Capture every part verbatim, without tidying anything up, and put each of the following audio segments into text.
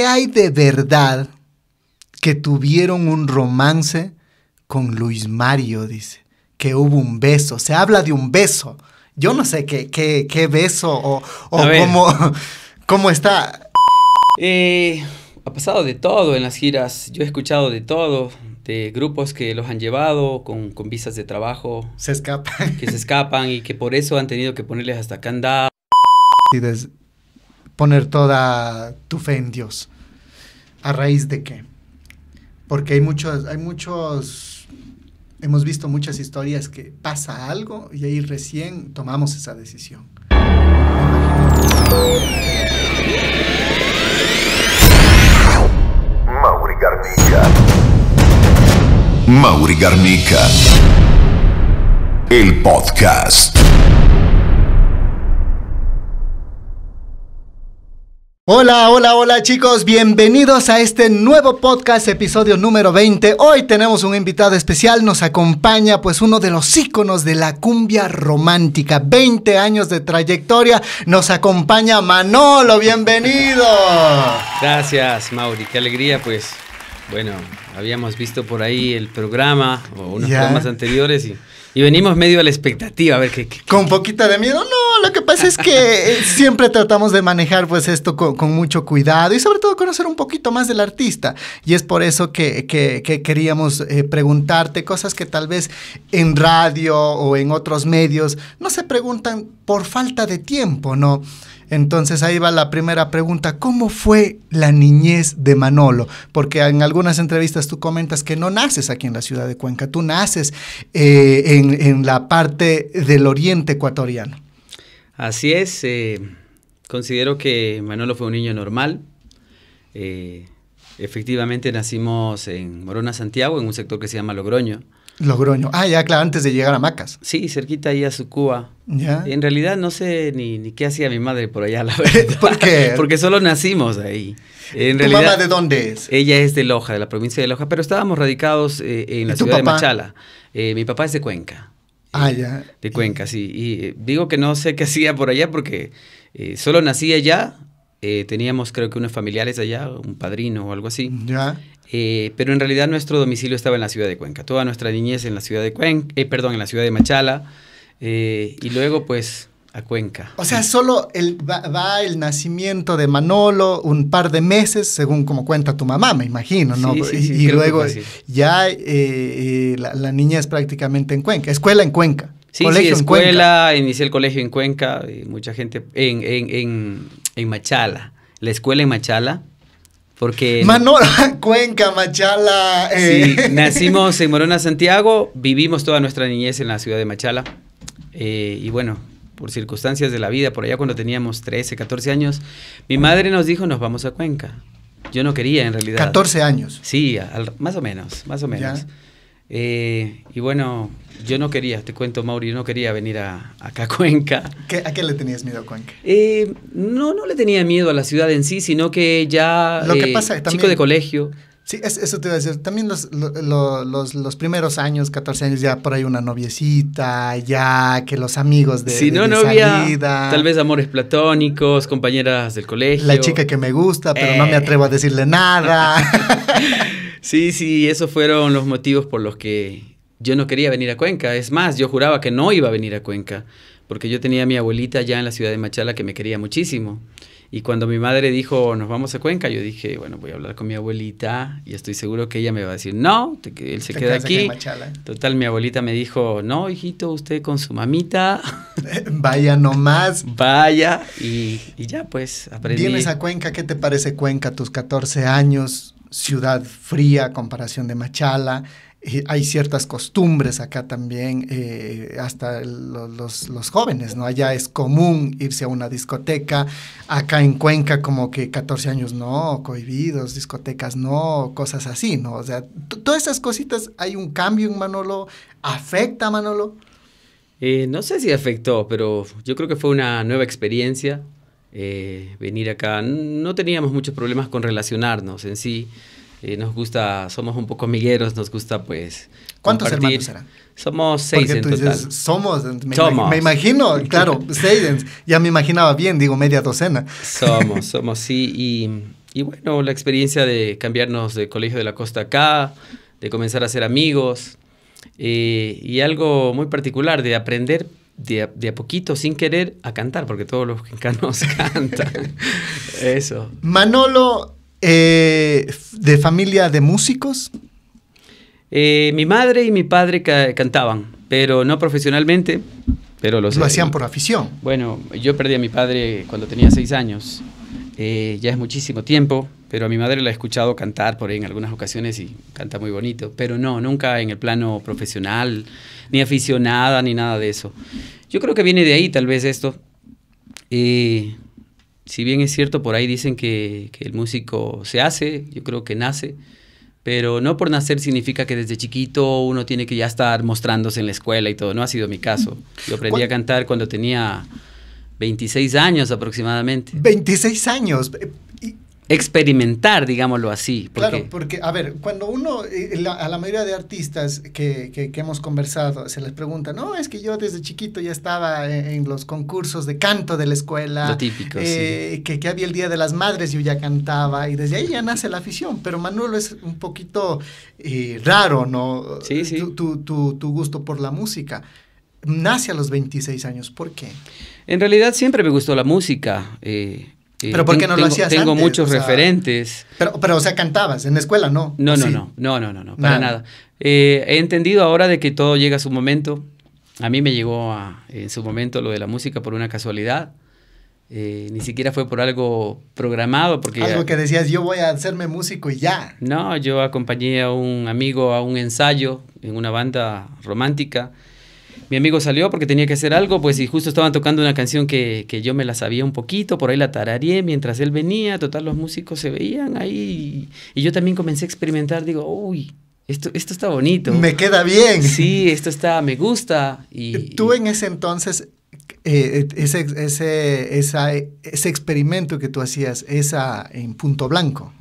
¿qué hay de verdad que tuvieron un romance con Luis Mario? Dice, que hubo un beso, se habla de un beso. Yo no sé qué, qué, qué beso o, o cómo, cómo está. Eh, ha pasado de todo en las giras, yo he escuchado de todo, de grupos que los han llevado con, con visas de trabajo. Se escapan. Que se escapan y que por eso han tenido que ponerles hasta candado. Y poner toda tu fe en Dios. ¿A raíz de qué? Porque hay muchos, hay muchos, hemos visto muchas historias que pasa algo y ahí recién tomamos esa decisión. Mauri Garnica. Mauri Garnica. El podcast. Hola, hola, hola chicos, bienvenidos a este nuevo podcast, episodio número veinte. Hoy tenemos un invitado especial, nos acompaña pues uno de los íconos de la cumbia romántica, veinte años de trayectoria, nos acompaña Manolo, bienvenido. Gracias Mauri, qué alegría pues, bueno, habíamos visto por ahí el programa o unos yeah. programas anteriores y... Y venimos medio a la expectativa, a ver qué... Con poquita de miedo, no, lo que pasa es que siempre tratamos de manejar pues esto con, con mucho cuidado y sobre todo conocer un poquito más del artista. Y es por eso que, que, que queríamos eh, preguntarte cosas que tal vez en radio o en otros medios no se preguntan por falta de tiempo, ¿no? Entonces ahí va la primera pregunta, ¿cómo fue la niñez de Manolo? Porque en algunas entrevistas tú comentas que no naces aquí en la ciudad de Cuenca, tú naces eh, en, en la parte del oriente ecuatoriano. Así es, eh, considero que Manolo fue un niño normal, eh, efectivamente nacimos en Morona Santiago, en un sector que se llama Logroño. Logroño. Ah, ya, claro, antes de llegar a Macas. Sí, cerquita ahí a Sucúa. Ya. En realidad no sé ni, ni qué hacía mi madre por allá, la verdad. ¿Por qué? Porque solo nacimos ahí. En ¿Tu realidad, mamá de dónde es? Ella es de Loja, de la provincia de Loja, pero estábamos radicados eh, en la ciudad papá? de Machala. Eh, mi papá es de Cuenca. Ah, eh, ya. De Cuenca, sí. Y eh, digo que no sé qué hacía por allá porque eh, solo nací allá. Eh, teníamos creo que unos familiares allá, un padrino o algo así. Ya. Eh, pero en realidad nuestro domicilio estaba en la ciudad de Cuenca. Toda nuestra niñez en la ciudad de Cuenca, eh, perdón, en la ciudad de Machala, eh, y luego pues a Cuenca. O sea, solo el, va, va el nacimiento de Manolo un par de meses, según como cuenta tu mamá, me imagino, ¿no? Sí, sí, y sí, y luego ya eh, la, la niñez prácticamente en Cuenca, escuela en Cuenca. Sí, sí, escuela, en Cuenca. Inicié el colegio en Cuenca, y mucha gente, en, en, en, en Machala, la escuela en Machala. Porque Manolo, Cuenca, Machala. Eh. Sí, nacimos en Morona Santiago, vivimos toda nuestra niñez en la ciudad de Machala. Eh, y bueno, por circunstancias de la vida, por allá cuando teníamos trece, catorce años, mi madre nos dijo, nos vamos a Cuenca. Yo no quería en realidad. ¿catorce años? Sí, al, más o menos, más o menos. Eh, y bueno, yo no quería, te cuento Mauri, yo no quería venir a, acá a Cuenca. ¿Qué, ¿A qué le tenías miedo a Cuenca? Eh, no, no le tenía miedo a la ciudad en sí, sino que ya Lo eh, que pasa, también, chico de colegio. Sí, es, eso te iba a decir, también los, los, los, los primeros años, catorce años, ya por ahí una noviecita, ya que los amigos de, si de, no, de novia, salida. Tal vez amores platónicos, compañeras del colegio. La chica que me gusta, pero eh. no me atrevo a decirle nada. Sí, sí, esos fueron los motivos por los que yo no quería venir a Cuenca. Es más, yo juraba que no iba a venir a Cuenca, porque yo tenía a mi abuelita allá en la ciudad de Machala que me quería muchísimo. Y cuando mi madre dijo, nos vamos a Cuenca, yo dije, bueno, voy a hablar con mi abuelita y estoy seguro que ella me va a decir, no, te, él se queda aquí. Total, mi abuelita me dijo, no, hijito, usted con su mamita. Vaya nomás. Vaya. Y, y ya, pues, aprendí. Vienes a Cuenca, ¿qué te parece Cuenca? Tus catorce años... Ciudad fría, comparación de Machala, eh, hay ciertas costumbres acá también, eh, hasta lo, los, los jóvenes, ¿no? Allá es común irse a una discoteca, acá en Cuenca como que catorce años no, cohibidos, discotecas no, cosas así, ¿no? O sea, todas esas cositas, ¿hay un cambio en Manolo? ¿Afecta a Manolo? Eh, no sé si afectó, pero yo creo que fue una nueva experiencia. Eh, venir acá, no teníamos muchos problemas con relacionarnos en sí, eh, nos gusta, somos un poco amigueros, nos gusta pues ¿Cuántos compartir. hermanos eran? Somos seis Porque en tú total. Dices, somos, me, somos. me imagino, claro, seis, ya me imaginaba bien, digo media docena. Somos, somos, sí, y Y bueno, la experiencia de cambiarnos de Colegio de la Costa acá, de comenzar a ser amigos, eh, y algo muy particular, de aprender de a, de a poquito, sin querer, a cantar, porque todos los cuencanos cantan. Eso. Manolo, eh, ¿de familia de músicos? Eh, mi madre y mi padre ca cantaban, pero no profesionalmente. Pero los, ¿Lo hacían por afición? Bueno, yo perdí a mi padre cuando tenía seis años. Eh, ya es muchísimo tiempo, pero a mi madre la he escuchado cantar por ahí en algunas ocasiones y canta muy bonito. Pero no, nunca en el plano profesional, ni aficionada, ni nada de eso. Yo creo que viene de ahí tal vez esto. Eh, si bien es cierto, por ahí dicen que, que el músico se hace, yo creo que nace. Pero no por nacer significa que desde chiquito uno tiene que ya estar mostrándose en la escuela y todo. No ha sido mi caso. Yo aprendí a cantar cuando tenía veintiséis años aproximadamente. ¿veintiséis años? Experimentar, digámoslo así. Porque... Claro, porque, a ver, cuando uno, la, a la mayoría de artistas que, que, que hemos conversado, se les pregunta, no, es que yo desde chiquito ya estaba en, en los concursos de canto de la escuela. Lo típico, eh, sí. Que, que había el Día de las Madres, yo ya cantaba, y desde ahí ya nace la afición. Pero Manolo, es un poquito eh, raro, ¿no? Sí, sí. Tu, tu, tu, tu gusto por la música. Nace a los veintiséis años, ¿por qué? En realidad siempre me gustó la música, eh, Eh, ¿Pero por qué no tengo, lo hacías Tengo antes, muchos o sea, referentes. Pero, pero, o sea, ¿cantabas en la escuela, no? No, no, sí. no, no, no, no, no, para nada. nada. Eh, he entendido ahora de que todo llega a su momento. A mí me llegó a, en su momento lo de la música por una casualidad. Eh, ni siquiera fue por algo programado. Porque algo que decías, yo voy a hacerme músico y ya. No, yo acompañé a un amigo a un ensayo en una banda romántica. Mi amigo salió porque tenía que hacer algo, pues, y justo estaban tocando una canción que, que yo me la sabía un poquito, por ahí la tarareé mientras él venía, total, los músicos se veían ahí, y, y yo también comencé a experimentar, digo, uy, esto, esto está bonito. Me queda bien. Sí, esto está, me gusta. Y, Tú en ese entonces... Eh, ese, ese, esa, ese experimento que tú hacías, esa en Punto Blanco.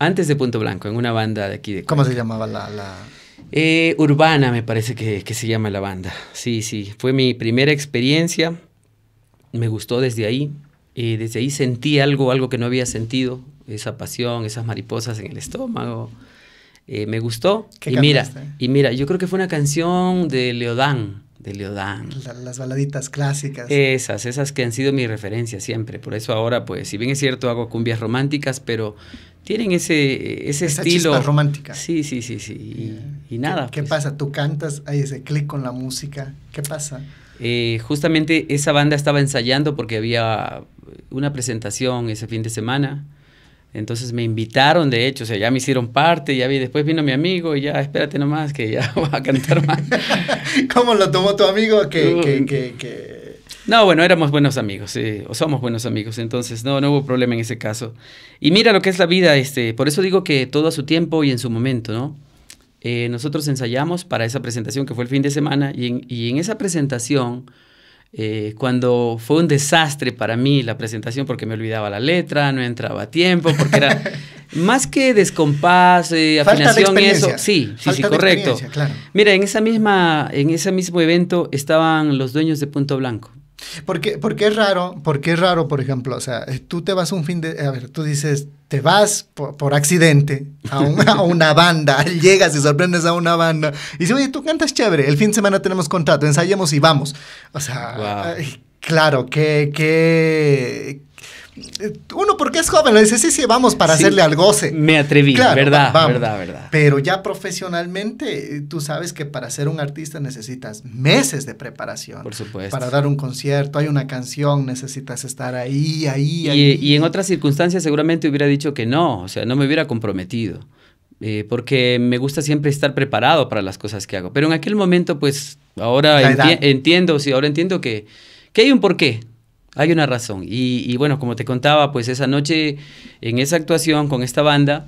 Antes de Punto Blanco, en una banda de aquí de Cuenca. ¿Cómo se llamaba la...? la... Eh, Urbana me parece que, que se llama la banda. Sí, sí, fue mi primera experiencia. Me gustó desde ahí. eh, Desde ahí sentí algo, algo que no había sentido. Esa pasión, esas mariposas en el estómago. eh, Me gustó. ¿Qué cantaste? mira, y mira, yo creo que fue una canción de Leodán. De Leodán la, Las baladitas clásicas. Esas, esas que han sido mi referencia siempre. Por eso ahora, pues, si bien es cierto, hago cumbias románticas, pero... tienen ese, ese Esa estilo. Chispa romántica. Sí, sí, sí, sí. Y, yeah. y nada. ¿Qué, pues. ¿Qué pasa? ¿Tú cantas? ¿Hay ese clic con la música? ¿Qué pasa? Eh, justamente esa banda estaba ensayando porque había una presentación ese fin de semana. Entonces me invitaron, de hecho, o sea, ya me hicieron parte, ya vi, después vino mi amigo y ya, espérate nomás que ya va a cantar más. ¿Cómo lo tomó tu amigo? Que, uh, que, que, que... No, bueno, éramos buenos amigos, eh, o somos buenos amigos, entonces no, no hubo problema en ese caso. Y mira lo que es la vida, este, por eso digo que todo a su tiempo y en su momento, ¿no? Eh, nosotros ensayamos para esa presentación que fue el fin de semana, y en, y en esa presentación... Eh, cuando fue un desastre para mí la presentación porque me olvidaba la letra, no entraba a tiempo, porque era más que descompás, eh, afinación y eso. Sí, sí, sí, correcto. Claro. Mira, en esa misma, en ese mismo evento estaban los dueños de Punto Blanco. Porque, porque es raro, porque es raro, por ejemplo, o sea, tú te vas un fin de... A ver, tú dices, te vas por, por accidente a una, a una banda, llegas y sorprendes a una banda, y dices, oye, tú cantas chévere, el fin de semana tenemos contrato, ensayemos y vamos. O sea, wow. Claro, que... que uno porque es joven, le dice, sí, sí, vamos para sí, hacerle al goce. Me atreví, claro, verdad, va, verdad, verdad. Pero ya profesionalmente, tú sabes que para ser un artista necesitas meses de preparación. Por supuesto. Para dar un concierto, hay una canción, necesitas estar ahí, ahí, y, ahí. Y en otras circunstancias seguramente hubiera dicho que no, o sea, no me hubiera comprometido. Eh, porque me gusta siempre estar preparado para las cosas que hago. Pero en aquel momento, pues, ahora enti entiendo, sí, ahora entiendo que, que hay un porqué. Hay una razón, y, y bueno, como te contaba, pues esa noche en esa actuación con esta banda,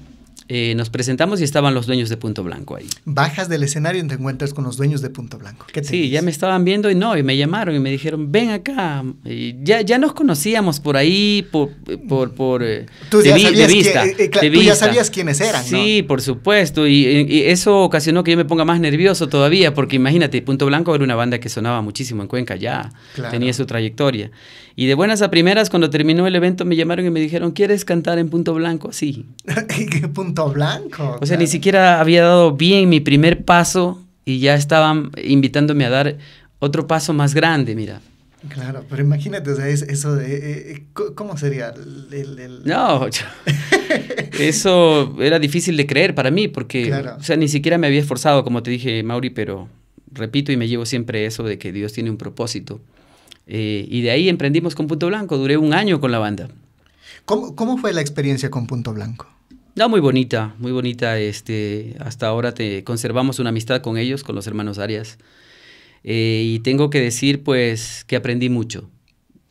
Eh, nos presentamos y estaban los dueños de Punto Blanco ahí. Bajas del escenario y te encuentras con los dueños de Punto Blanco. ¿Qué sí, dices? Ya me estaban viendo y no, y me llamaron y me dijeron, ven acá. Y ya, ya nos conocíamos por ahí, por, por, por ¿Tú de, ya vi, de vista. Que, eh, claro, de tú vista. Ya sabías quiénes eran, sí, ¿no? Por supuesto. Y, y eso ocasionó que yo me ponga más nervioso todavía, porque imagínate, Punto Blanco era una banda que sonaba muchísimo en Cuenca, ya claro. tenía su trayectoria. Y de buenas a primeras, cuando terminó el evento, me llamaron y me dijeron, ¿quieres cantar en Punto Blanco? Sí. Punto Blanco. O sea, claro. Ni siquiera había dado bien mi primer paso y ya estaban invitándome a dar otro paso más grande, mira. Claro, pero imagínate, o sea, es, eso de... Eh, ¿Cómo sería? El, el... No, yo, eso era difícil de creer para mí porque, claro. o sea, ni siquiera me había esforzado, como te dije, Mauri, pero repito y me llevo siempre eso de que Dios tiene un propósito. Eh, y de ahí emprendimos con Punto Blanco, duré un año con la banda. ¿Cómo, cómo fue la experiencia con Punto Blanco? No, muy bonita, muy bonita. Este, hasta ahora te, conservamos una amistad con ellos, con los hermanos Arias. Eh, y tengo que decir, pues, que aprendí mucho.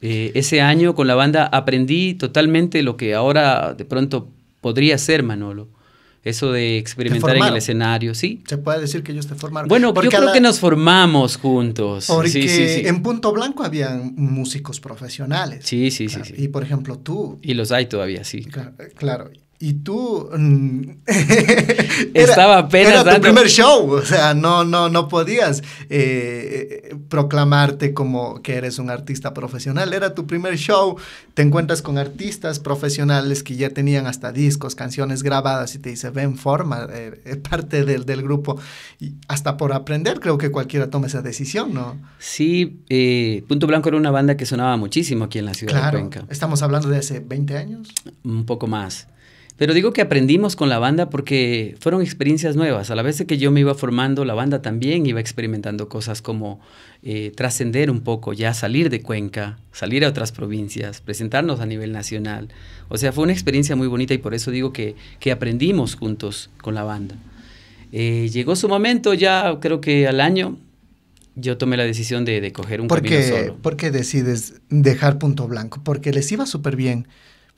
Eh, ese año con la banda aprendí totalmente lo que ahora de pronto podría ser, Manolo. Eso de experimentar en el escenario, ¿sí? Se puede decir que ellos te formaron. Bueno, porque yo creo la... que nos formamos juntos. Porque sí, sí, sí. en Punto Blanco habían músicos profesionales. Sí, sí, claro. sí, sí. Y, por ejemplo, tú... Y los hay todavía, sí. Claro, claro. Y tú mm, era, estaba apenas era tu dando... primer show, o sea, no, no, no podías eh, proclamarte como que eres un artista profesional, era tu primer show, te encuentras con artistas profesionales que ya tenían hasta discos, canciones grabadas y te dice, ven, forma, eh, parte del, del grupo, y hasta por aprender creo que cualquiera toma esa decisión, ¿no? Sí, eh, Punto Blanco era una banda que sonaba muchísimo aquí en la ciudad claro, de Cuenca. Estamos hablando de hace veinte años. Un poco más. Pero digo que aprendimos con la banda porque fueron experiencias nuevas. A la vez que yo me iba formando, la banda también iba experimentando cosas como eh, trascender un poco, ya salir de Cuenca, salir a otras provincias, presentarnos a nivel nacional. O sea, fue una experiencia muy bonita y por eso digo que, que aprendimos juntos con la banda. Eh, llegó su momento, ya creo que al año, yo tomé la decisión de, de coger un camino solo. ¿Por qué decides dejar Punto Blanco? Porque les iba súper bien.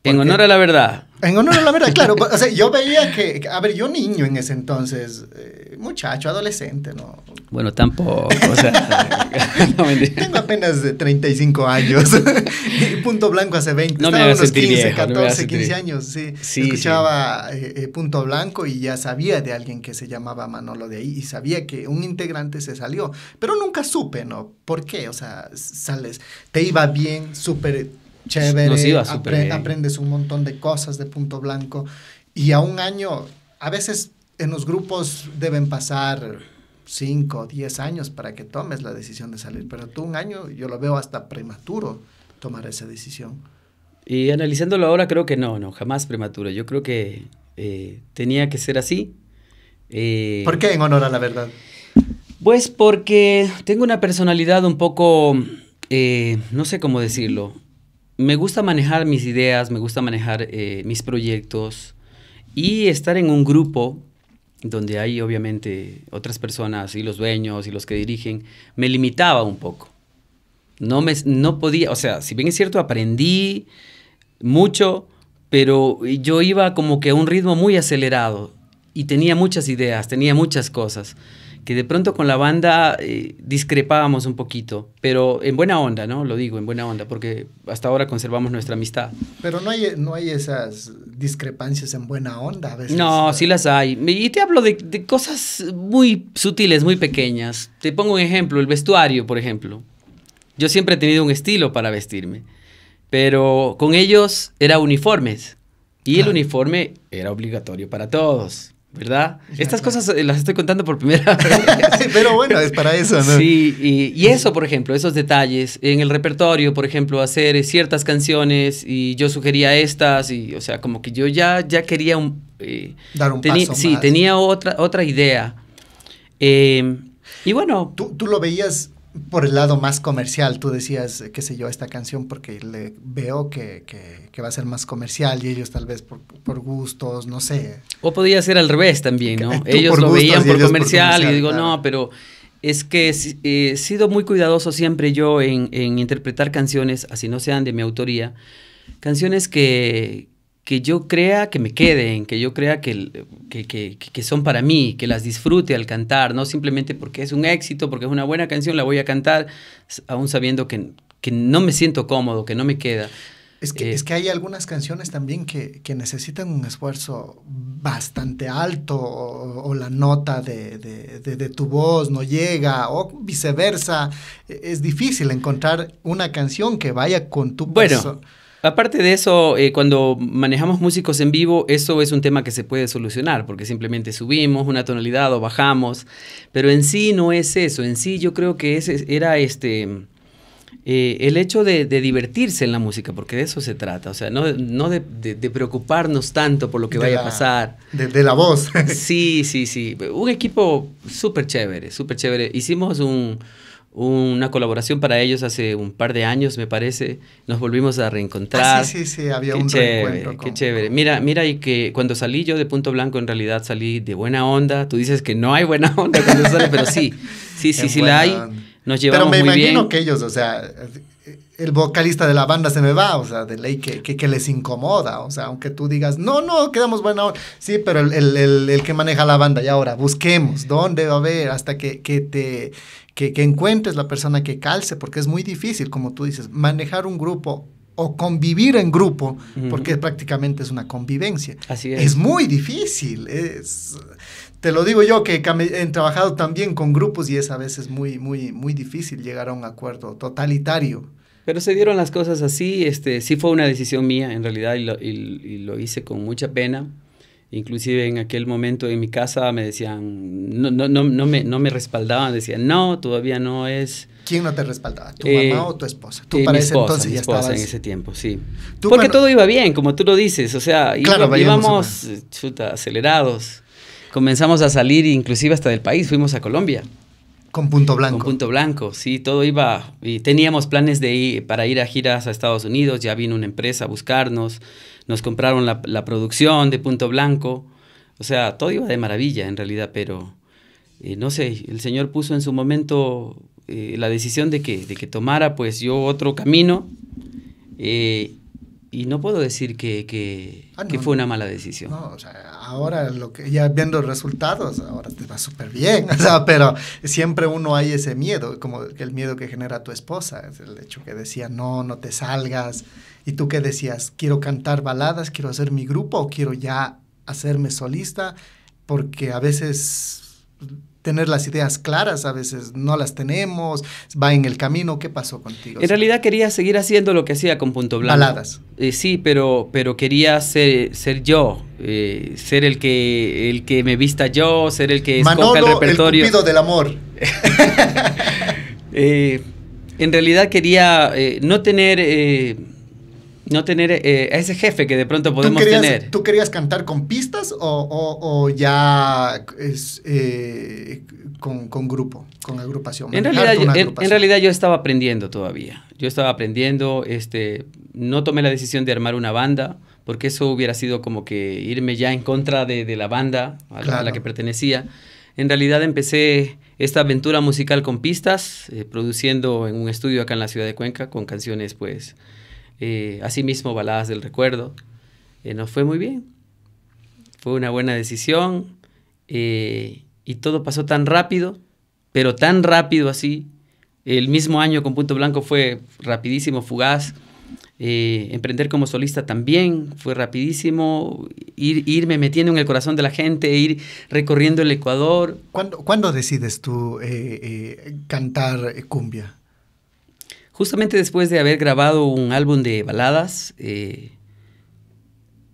Porque, en honor a la verdad. En honor a la verdad, claro. O sea, yo veía que, a ver, yo niño en ese entonces, eh, muchacho, adolescente, ¿no? Bueno, tampoco, o sea. No, tengo apenas treinta y cinco años. Y Punto Blanco hace veinte. No me hagas sentir viejo, catorce, quince años, sí. sí Escuchaba sí. Eh, eh, Punto Blanco y ya sabía de alguien que se llamaba Manolo de ahí y sabía que un integrante se salió. Pero nunca supe, ¿no? ¿Por qué? O sea, sales, te iba bien, súper... chévere, apre aprendes un montón de cosas de Punto Blanco y a un año, a veces en los grupos deben pasar cinco o diez años para que tomes la decisión de salir, pero tú un año yo lo veo hasta prematuro tomar esa decisión. Y analizándolo ahora creo que no, no, jamás prematuro, yo creo que eh, tenía que ser así. Eh, ¿Por qué en honor a la verdad? Pues porque tengo una personalidad un poco, eh, no sé cómo decirlo. Me gusta manejar mis ideas, me gusta manejar eh, mis proyectos y estar en un grupo donde hay obviamente otras personas y los dueños y los que dirigen, me limitaba un poco. No, me, no podía, o sea, si bien es cierto, aprendí mucho, pero yo iba como que a un ritmo muy acelerado y tenía muchas ideas, tenía muchas cosas. Que de pronto con la banda eh, discrepábamos un poquito, pero en buena onda, ¿no? Lo digo, en buena onda, porque hasta ahora conservamos nuestra amistad. Pero no hay, no hay esas discrepancias en buena onda a veces. No, sí las hay. Y te hablo de, de cosas muy sutiles, muy pequeñas. Te pongo un ejemplo, el vestuario, por ejemplo. Yo siempre he tenido un estilo para vestirme, pero con ellos era uniformes. Y claro. el uniforme era obligatorio para todos. ¿Verdad? Ya, Estas claro. cosas las estoy contando por primera vez. Pero bueno, es para eso, ¿no? Sí, y, y eso, por ejemplo, esos detalles. En el repertorio, por ejemplo, hacer ciertas canciones y yo sugería estas y, o sea, como que yo ya, ya quería... Un, eh, Dar un paso Sí, más. tenía otra, otra idea. Eh, y bueno... ¿Tú, tú lo veías... por el lado más comercial, tú decías, qué sé yo, esta canción porque le veo que, que, que va a ser más comercial y ellos tal vez por, por gustos, no sé. O podía ser al revés también, ¿no? Ellos lo veían por comercial y digo, no, pero es que eh, he sido muy cuidadoso siempre yo en, en interpretar canciones, así no sean de mi autoría, canciones que, que yo crea que me queden, que yo crea que, que, que, que son para mí, que las disfrute al cantar, no simplemente porque es un éxito, porque es una buena canción, la voy a cantar, aún sabiendo que, que no me siento cómodo, que no me queda. Es que, eh, es que hay algunas canciones también que, que necesitan un esfuerzo bastante alto, o, o la nota de, de, de, de tu voz no llega, o viceversa. Es difícil encontrar una canción que vaya con tu persona. Bueno, aparte de eso, eh, cuando manejamos músicos en vivo, eso es un tema que se puede solucionar, porque simplemente subimos una tonalidad o bajamos, pero en sí no es eso. En sí yo creo que ese era este... Eh, el hecho de, de divertirse en la música, porque de eso se trata, o sea, no, no de, de, de preocuparnos tanto por lo que vaya la, a pasar. De, de la voz. Sí, sí, sí. Un equipo súper chévere, súper chévere. Hicimos un, una colaboración para ellos hace un par de años, me parece. Nos volvimos a reencontrar. Ah, sí, sí, sí, había qué un chévere, reencuentro. Con, qué chévere. Con... Mira, mira, y que cuando salí yo de Punto Blanco, en realidad salí de buena onda. Tú dices que no hay buena onda cuando sales, pero sí, sí, sí, sí, sí la hay. Onda. Nos llevamos muy bien. Pero me imagino que ellos, o sea, el vocalista de la banda se me va, o sea, de ley que, que, que les incomoda, o sea, aunque tú digas, no, no, quedamos buena hora, sí, pero el, el, el, el que maneja la banda, y ahora busquemos, ¿dónde va a haber? Hasta que, que te, que, que encuentres la persona que calce, porque es muy difícil, como tú dices, manejar un grupo o convivir en grupo, uh-huh. porque prácticamente es una convivencia. Así es. Es muy difícil, es... Te lo digo yo, que he trabajado también con grupos y es a veces muy, muy, muy difícil llegar a un acuerdo totalitario. Pero se dieron las cosas así, este, sí fue una decisión mía en realidad y lo, y, y lo hice con mucha pena. Inclusive en aquel momento en mi casa me decían, no, no, no, no, me, no me respaldaban, decían, no, todavía no es... ¿Quién no te respaldaba? ¿Tu eh, mamá o tu esposa? Tú eh, para mi esposa, ese entonces mi esposa ya estabas... en ese tiempo, sí. Tú, porque bueno, todo iba bien, como tú lo dices, o sea, claro, íbamos chuta, acelerados. Comenzamos a salir inclusive hasta del país, fuimos a Colombia. Con Punto Blanco. Con Punto Blanco, sí, todo iba, y teníamos planes de ir, para ir a giras a Estados Unidos, ya vino una empresa a buscarnos, nos compraron la, la producción de Punto Blanco, o sea, todo iba de maravilla en realidad, pero eh, no sé, el Señor puso en su momento eh, la decisión de que, de que tomara pues yo otro camino, eh, y no puedo decir que, que, ah, no, que fue una mala decisión. No, o sea, ahora lo que, ya viendo resultados, ahora te va súper bien, o sea, pero siempre uno hay ese miedo, como el miedo que genera tu esposa, es el hecho que decía, no, no te salgas, y tú que decías, quiero cantar baladas, quiero hacer mi grupo, o quiero ya hacerme solista, porque a veces tener las ideas claras, a veces no las tenemos, va en el camino. ¿Qué pasó contigo? En realidad quería seguir haciendo lo que hacía con Punto Blanco. Baladas. Eh, sí, pero, pero quería ser, ser yo, eh, ser el que, el que me vista yo, ser el que escoja el repertorio. Manolo, el cupido del amor. eh, en realidad quería eh, no tener... Eh, No tener eh, a ese jefe que de pronto podemos ¿Tú querías, tener. ¿Tú querías cantar con pistas o, o, o ya es, eh, con, con grupo, con agrupación? En realidad, yo, agrupación. En, en realidad yo estaba aprendiendo todavía. Yo estaba aprendiendo, este, no tomé la decisión de armar una banda, porque eso hubiera sido como que irme ya en contra de, de la banda a, claro. a la que pertenecía. En realidad empecé esta aventura musical con pistas, eh, produciendo en un estudio acá en la ciudad de Cuenca, con canciones pues... Eh, asimismo, Baladas del Recuerdo, eh, nos fue muy bien, fue una buena decisión, eh, y todo pasó tan rápido, pero tan rápido así, el mismo año con Punto Blanco fue rapidísimo, fugaz, eh, emprender como solista también fue rapidísimo, ir, irme metiendo en el corazón de la gente, ir recorriendo el Ecuador. ¿Cuándo, ¿cuándo decides tú eh, eh, cantar cumbia? Justamente después de haber grabado un álbum de baladas, eh,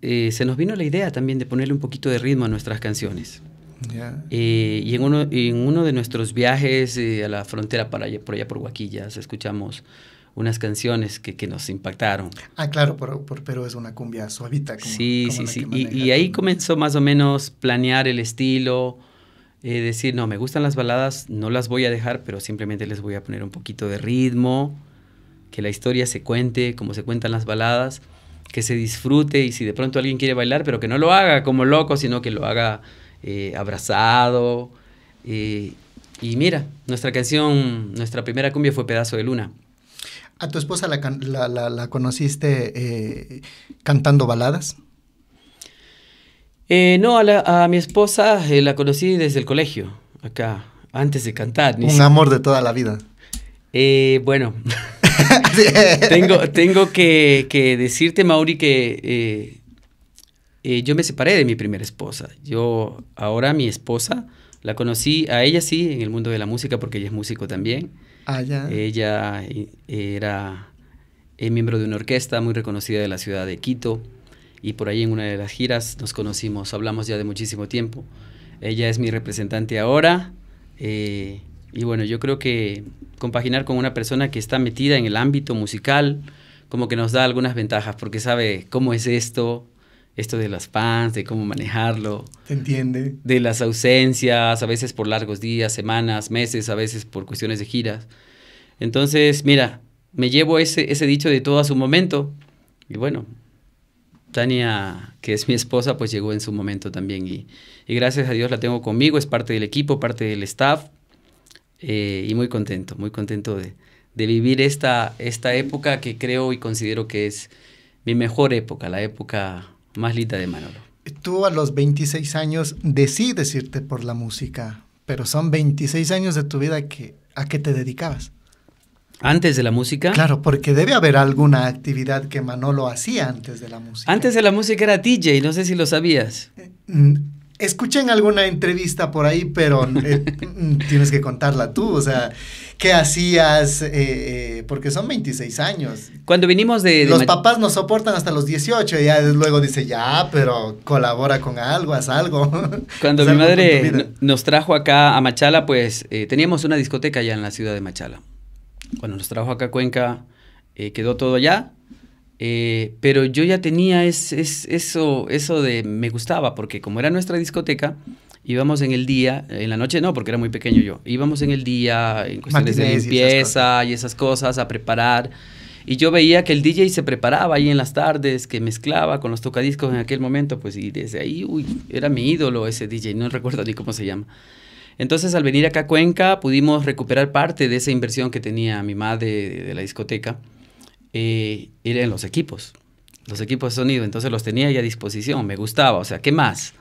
eh, se nos vino la idea también de ponerle un poquito de ritmo a nuestras canciones. Yeah. Eh, y en uno, en uno de nuestros viajes eh, a la frontera, para allá, por allá por Huaquillas, escuchamos unas canciones que, que nos impactaron. Ah, claro, por, por, pero es una cumbia suavita. Como, sí, como sí, sí. Y, y ahí comenzó más o menos planear el estilo, eh, decir, no, me gustan las baladas, no las voy a dejar, pero simplemente les voy a poner un poquito de ritmo, que la historia se cuente como se cuentan las baladas, que se disfrute, y si de pronto alguien quiere bailar, pero que no lo haga como loco, sino que lo haga eh, abrazado. Eh, y mira, nuestra canción, nuestra primera cumbia fue Pedazo de Luna. ¿A tu esposa la, la, la, la conociste eh, cantando baladas? Eh, no, a, la, a mi esposa eh, la conocí desde el colegio, acá, antes de cantar. Un amor de toda la vida. Eh, bueno, tengo, tengo que, que decirte, Mauri, que eh, eh, yo me separé de mi primera esposa. Yo, ahora mi esposa, la conocí, a ella sí, en el mundo de la música, porque ella es músico también. Ah, ya. Ella era eh, miembro de una orquesta muy reconocida de la ciudad de Quito. Y por ahí en una de las giras nos conocimos, hablamos ya de muchísimo tiempo. Ella es mi representante ahora. Eh, y bueno, yo creo que compaginar con una persona que está metida en el ámbito musical, como que nos da algunas ventajas, porque sabe cómo es esto, esto de las fans, de cómo manejarlo. ¿Te entiende? De las ausencias, a veces por largos días, semanas, meses, a veces por cuestiones de giras. Entonces, mira, me llevo ese, ese dicho de todo a su momento. Y bueno, Tania, que es mi esposa, pues llegó en su momento también y, y gracias a Dios la tengo conmigo, es parte del equipo, parte del staff eh, y muy contento, muy contento de, de vivir esta, esta época que creo y considero que es mi mejor época, la época más linda de Manolo. Tú a los veintiséis años decides irte por la música, pero son veintiséis años de tu vida que, ¿a qué te dedicabas? ¿Antes de la música? Claro, porque debe haber alguna actividad que Manolo hacía antes de la música. Antes de la música era D J, no sé si lo sabías. Escuché en alguna entrevista por ahí, pero eh, tienes que contarla tú, o sea, ¿qué hacías? Eh, eh, porque son veintiséis años. Cuando vinimos de... de los papás nos soportan hasta los dieciocho, y ya luego dice, ya, pero colabora con algo, haz algo. Cuando haz mi algo madre nos trajo acá a Machala, pues eh, teníamos una discoteca allá en la ciudad de Machala. Cuando nos trajo acá a Cuenca, eh, quedó todo allá, eh, pero yo ya tenía es, es, eso, eso de me gustaba, porque como era nuestra discoteca, íbamos en el día, en la noche no, porque era muy pequeño yo, íbamos en el día, en cuestiones Martínez de limpieza y esas, y esas cosas, a preparar, y yo veía que el D J se preparaba ahí en las tardes, que mezclaba con los tocadiscos en aquel momento, pues, y desde ahí, uy, era mi ídolo ese D J, no recuerdo ni cómo se llama. Entonces, al venir acá a Cuenca, pudimos recuperar parte de esa inversión que tenía mi madre de, de la discoteca. Eh, eran los equipos, los equipos de sonido. Entonces, los tenía ya a disposición, me gustaba. O sea, ¿qué más?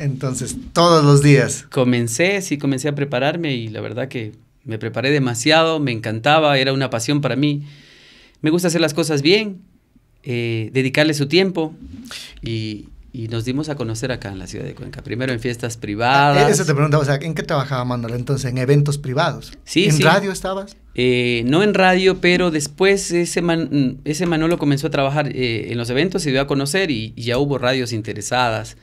Entonces, todos los días. Comencé, sí, comencé a prepararme y la verdad que me preparé demasiado, me encantaba, era una pasión para mí. Me gusta hacer las cosas bien, eh, dedicarle su tiempo y... Y nos dimos a conocer acá en la ciudad de Cuenca. Primero en fiestas privadas. Eso te preguntaba, o sea, ¿en qué trabajaba Manolo entonces? ¿En eventos privados? Sí, ¿En sí. radio estabas? Eh, no en radio, pero después ese, man, ese Manolo comenzó a trabajar eh, en los eventos, se dio a conocer y, y ya hubo radios interesadas.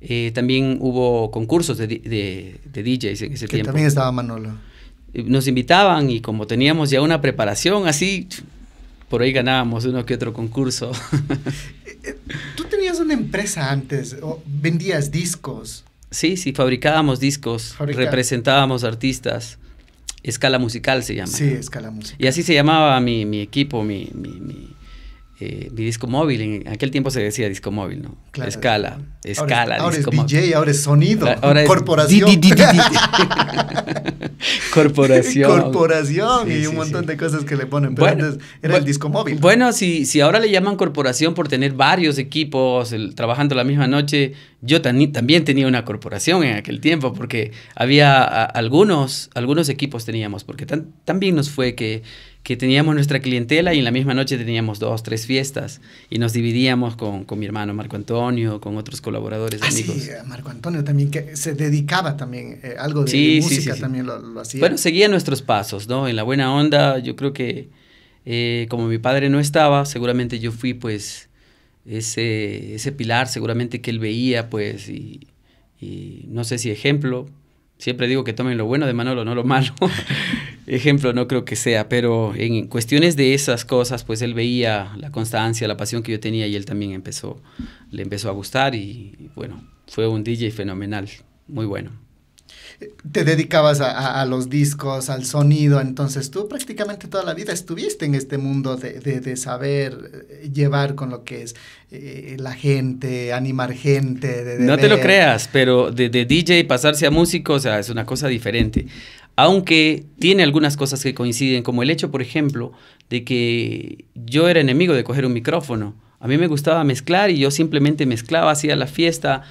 Eh, también hubo concursos de, de, de D Js en ese que tiempo. También estaba Manolo. Eh, nos invitaban y como teníamos ya una preparación así... Por ahí ganábamos uno que otro concurso. Tú tenías una empresa antes, o vendías discos. Sí, sí, fabricábamos discos, Fabrica. representábamos artistas. Escala Musical se llama. Sí, Escala Musical. Y así se llamaba mi, mi equipo, mi, mi, mi, eh, mi disco móvil. En aquel tiempo se decía disco móvil, ¿no? Claro. Escala, Escala, ahora es, disco móvil. Ahora es D J, ahora es sonido, ahora corporación. Es di, di, di, di. Corporación. Corporación sí, y un sí, montón sí. de cosas que le ponen, pero bueno, antes era bueno, el disco móvil. Bueno, si, si ahora le llaman corporación por tener varios equipos el, trabajando la misma noche, yo tan, también tenía una corporación en aquel tiempo porque había a, algunos, algunos equipos teníamos, porque tan, también nos fue que, que teníamos nuestra clientela y en la misma noche teníamos dos, tres fiestas y nos dividíamos con, con mi hermano Marco Antonio, con otros colaboradores ah, amigos. Sí, Marco Antonio también que se dedicaba también eh, algo de, sí, de música sí, sí, sí. también lo, lo hacía. Bueno, seguía nuestros pasos, ¿no? En la buena onda, yo creo que eh, como mi padre no estaba, seguramente yo fui, pues, ese, ese pilar, seguramente que él veía, pues, y, y no sé si ejemplo, siempre digo que tomen lo bueno de Manolo, no lo malo, ejemplo no creo que sea, pero en cuestiones de esas cosas, pues, él veía la constancia, la pasión que yo tenía y él también empezó, le empezó a gustar y, y bueno, fue un D J fenomenal, muy bueno. Te dedicabas a, a, a los discos, al sonido, entonces tú prácticamente toda la vida estuviste en este mundo de, de, de saber llevar con lo que es eh, la gente, animar gente. De, de no ver. Te lo creas, pero de, de D J pasarse a músico, o sea, es una cosa diferente. Aunque tiene algunas cosas que coinciden, como el hecho, por ejemplo, de que yo era enemigo de coger un micrófono. A mí me gustaba mezclar y yo simplemente mezclaba, hacía la fiesta...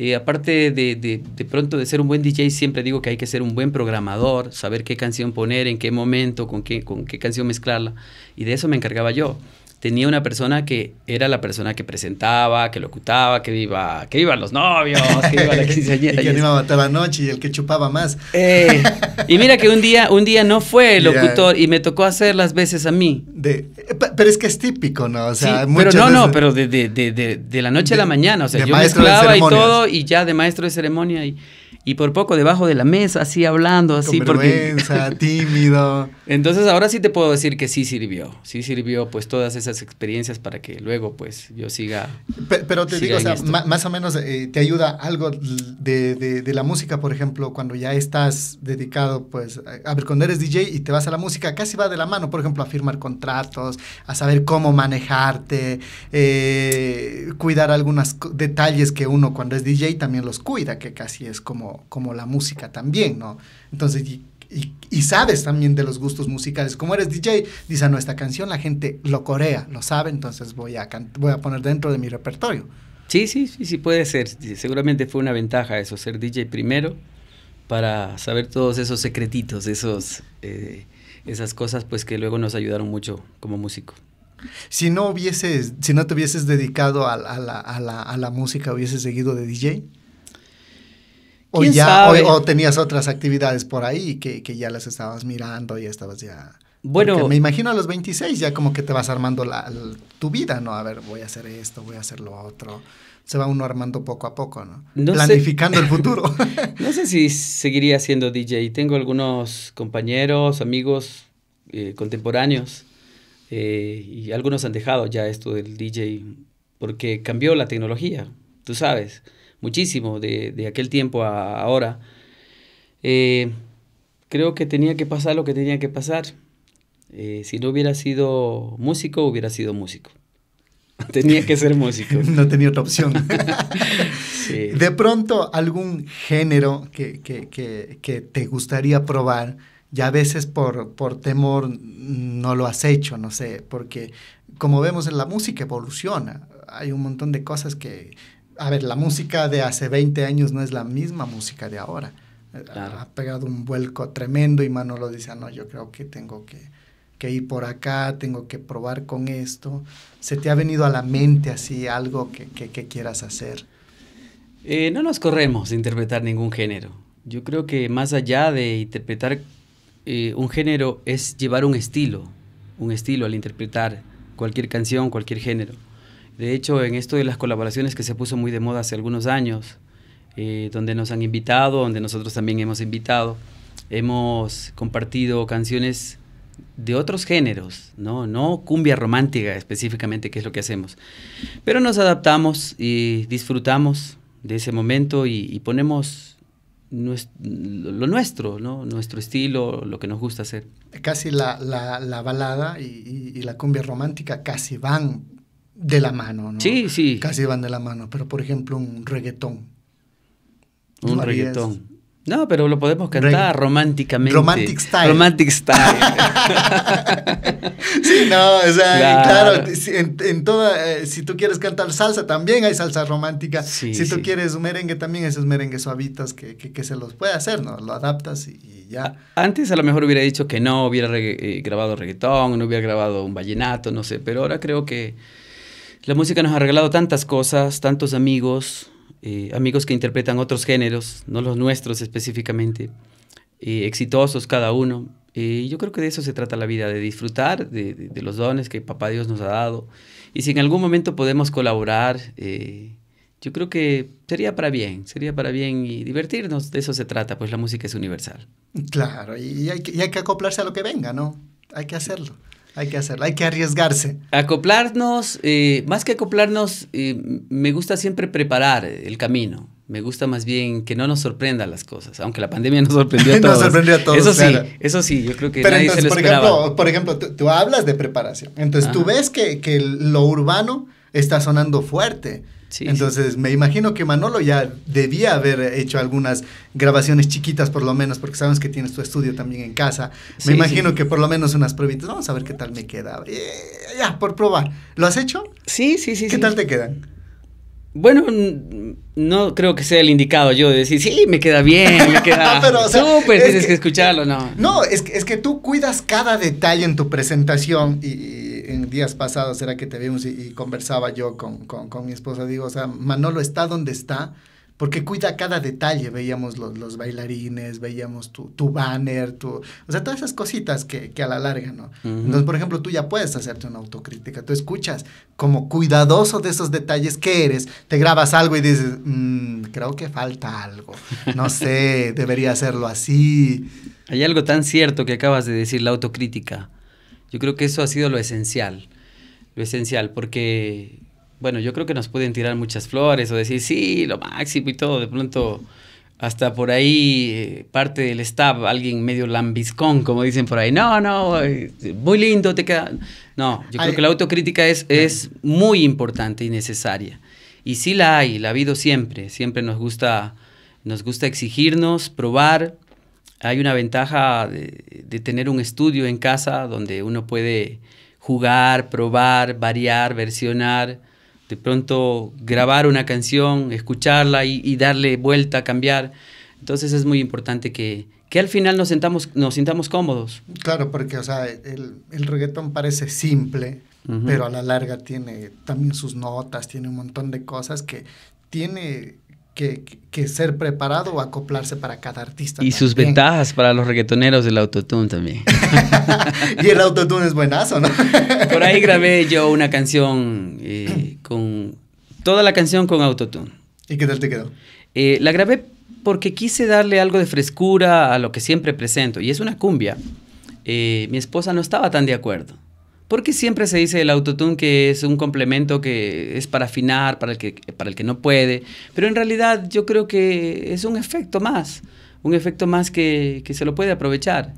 Eh, aparte de, de, de pronto de ser un buen D J, siempre digo que hay que ser un buen programador, saber qué canción poner, en qué momento, con qué, con qué canción mezclarla. Y de eso me encargaba yo. Tenía una persona que era la persona que presentaba, que locutaba, que viva, que vivan los novios, que viva la quinceañera. Y que animaba toda la noche y el que chupaba más. Eh, y mira que un día, un día no fue el locutor, yeah, y me tocó hacer las veces a mí. De, pero es que es típico, ¿no? O sea, sí, pero no, veces, no, pero de, de, de, de, de la noche de, a la mañana, o sea, yo mezclaba y todo y ya de maestro de ceremonia y... Y por poco debajo de la mesa, así hablando, así. Con vergüenza, porque... tímido. Entonces ahora sí te puedo decir que sí sirvió, sí sirvió pues todas esas experiencias para que luego pues yo siga. Pero, pero te siga digo, o sea, ma, más o menos eh, te ayuda algo de, de, de la música, por ejemplo, cuando ya estás dedicado pues a, a ver, cuando eres D J y te vas a la música, casi va de la mano, por ejemplo, a firmar contratos, a saber cómo manejarte, eh, cuidar algunos detalles que uno cuando es D J también los cuida, que casi es como como la música también, ¿no? Entonces, y, y, y sabes también de los gustos musicales. Como eres D J, dices, ah, no, esta canción la gente lo corea, lo sabe, entonces voy a, voy a poner dentro de mi repertorio. Sí, sí, sí, sí puede ser. Seguramente fue una ventaja eso, ser D J primero, para saber todos esos secretitos, esos, eh, esas cosas pues que luego nos ayudaron mucho como músico. Si no hubieses, si no te hubieses dedicado a, a, la, a, la, a la música, ¿hubieses seguido de D J? O, ya, o, o tenías otras actividades por ahí que, que ya las estabas mirando y estabas ya... Bueno... Porque me imagino a los veintiséis ya como que te vas armando la, la, tu vida, ¿no? A ver, voy a hacer esto, voy a hacer lo otro. Se va uno armando poco a poco, ¿no? no Planificando sé, el futuro. No sé si seguiría siendo D J. Tengo algunos compañeros, amigos eh, contemporáneos eh, y algunos han dejado ya esto del D J porque cambió la tecnología, tú sabes... muchísimo de, de aquel tiempo a ahora. Eh, creo que tenía que pasar lo que tenía que pasar. Eh, si no hubiera sido músico, hubiera sido músico. Tenía que ser músico. No tenía otra opción. Sí. De pronto, algún género que, que, que, que te gustaría probar, ya a veces por, por temor no lo has hecho, no sé, porque como vemos en la música evoluciona. Hay un montón de cosas que... A ver, la música de hace veinte años no es la misma música de ahora. Claro. Ha pegado un vuelco tremendo y Manolo dice, ah, no, yo creo que tengo que, que ir por acá, tengo que probar con esto. ¿Se te ha venido a la mente así algo que, que, que quieras hacer? Eh, no nos corremos de interpretar ningún género. Yo creo que más allá de interpretar eh, un género es llevar un estilo, un estilo al interpretar cualquier canción, cualquier género. De hecho, en esto de las colaboraciones que se puso muy de moda hace algunos años, eh, donde nos han invitado, donde nosotros también hemos invitado, hemos compartido canciones de otros géneros, ¿no? No cumbia romántica específicamente, que es lo que hacemos. Pero nos adaptamos y disfrutamos de ese momento y, y ponemos nuestro, lo nuestro, ¿no? Nuestro estilo, lo que nos gusta hacer. Casi la, la, la balada y, y, y la cumbia romántica casi van... de la mano, ¿no? Sí, sí. Casi van de la mano, pero por ejemplo un reggaetón. Un reggaetón. No, pero lo podemos cantar Reg románticamente. Romantic style. Romantic style. Sí, no, o sea, claro, claro en, en toda, eh, si tú quieres cantar salsa, también hay salsa romántica. Sí, si tú sí. quieres un merengue, también esos merengues suavitas que, que, que se los puede hacer, ¿no? Lo adaptas y... Ya. Antes a lo mejor hubiera dicho que no hubiera regga- eh, grabado reggaetón, no hubiera grabado un vallenato, no sé, pero ahora creo que la música nos ha regalado tantas cosas, tantos amigos, eh, amigos que interpretan otros géneros, no los nuestros específicamente, eh, exitosos cada uno. Eh, yo creo que de eso se trata la vida, de disfrutar de, de, de los dones que Papá Dios nos ha dado. Y si en algún momento podemos colaborar, eh, yo creo que sería para bien, sería para bien y divertirnos, de eso se trata, pues la música es universal. Claro, y hay que, y hay que acoplarse a lo que venga, ¿no? Hay que hacerlo, hay que hacerlo, hay que arriesgarse. Acoplarnos, eh, más que acoplarnos, eh, me gusta siempre preparar el camino, me gusta más bien que no nos sorprendan las cosas, aunque la pandemia nos sorprendió a todos. Nos sorprendió a todos, Eso claro. sí, eso sí, yo creo que Pero nadie entonces, se lo por esperaba. Ejemplo, por ejemplo, tú, tú hablas de preparación, entonces Ajá. tú ves que, que lo urbano está sonando fuerte. Sí, Entonces, sí. me imagino que Manolo ya debía haber hecho algunas grabaciones chiquitas, por lo menos, porque sabemos que tienes tu estudio también en casa. Me sí, imagino sí. que por lo menos unas pruebitas. Vamos a ver qué tal me queda. Eh, ya, por probar. ¿Lo has hecho? Sí, sí, sí. ¿Qué sí. tal te quedan? Bueno, no creo que sea el indicado yo de decir, sí, me queda bien, me queda súper, o sea, tienes que, que escucharlo, ¿no? No, es que, es que tú cuidas cada detalle en tu presentación y, y en días pasados era que te vimos y, y conversaba yo con, con, con mi esposa, digo, o sea, Manolo está donde está porque cuida cada detalle, veíamos los, los bailarines, veíamos tu, tu banner, tu, o sea, todas esas cositas que, que a la larga, ¿no? Uh-huh. Entonces, por ejemplo, tú ya puedes hacerte una autocrítica, tú escuchas como cuidadoso de esos detalles que eres, te grabas algo y dices, mmm, creo que falta algo, no sé, debería hacerlo así. Hay algo tan cierto que acabas de decir, la autocrítica. Yo creo que eso ha sido lo esencial, lo esencial, porque... Bueno, yo creo que nos pueden tirar muchas flores o decir, sí, lo máximo y todo. De pronto, hasta por ahí, eh, parte del staff, alguien medio lambiscón, como dicen por ahí. No, no, eh, muy lindo te queda. No, yo Ay. creo que la autocrítica es, es muy importante y necesaria. Y sí la hay, la ha habido siempre. Siempre nos gusta, nos gusta exigirnos, probar. Hay una ventaja de, de tener un estudio en casa donde uno puede jugar, probar, variar, versionar. De pronto grabar una canción, escucharla y, y darle vuelta, cambiar. Entonces es muy importante que, que al final nos sentamos, nos sintamos cómodos. Claro, porque o sea, el, el reggaetón parece simple, uh-huh. pero a la larga tiene también sus notas, tiene un montón de cosas que tiene que, que ser preparado o acoplarse para cada artista. Y también sus ventajas para los reggaetoneros del autotune también. Y el autotune es buenazo, ¿no? Por ahí grabé yo una canción... Eh, con toda la canción con autotune. ¿Y qué tal te quedó? Eh, la grabé porque quise darle algo de frescura a lo que siempre presento, y es una cumbia. Eh, mi esposa no estaba tan de acuerdo, porque siempre se dice el autotune que es un complemento que es para afinar, para el que, para el que no puede, pero en realidad yo creo que es un efecto más, un efecto más que, que se lo puede aprovechar.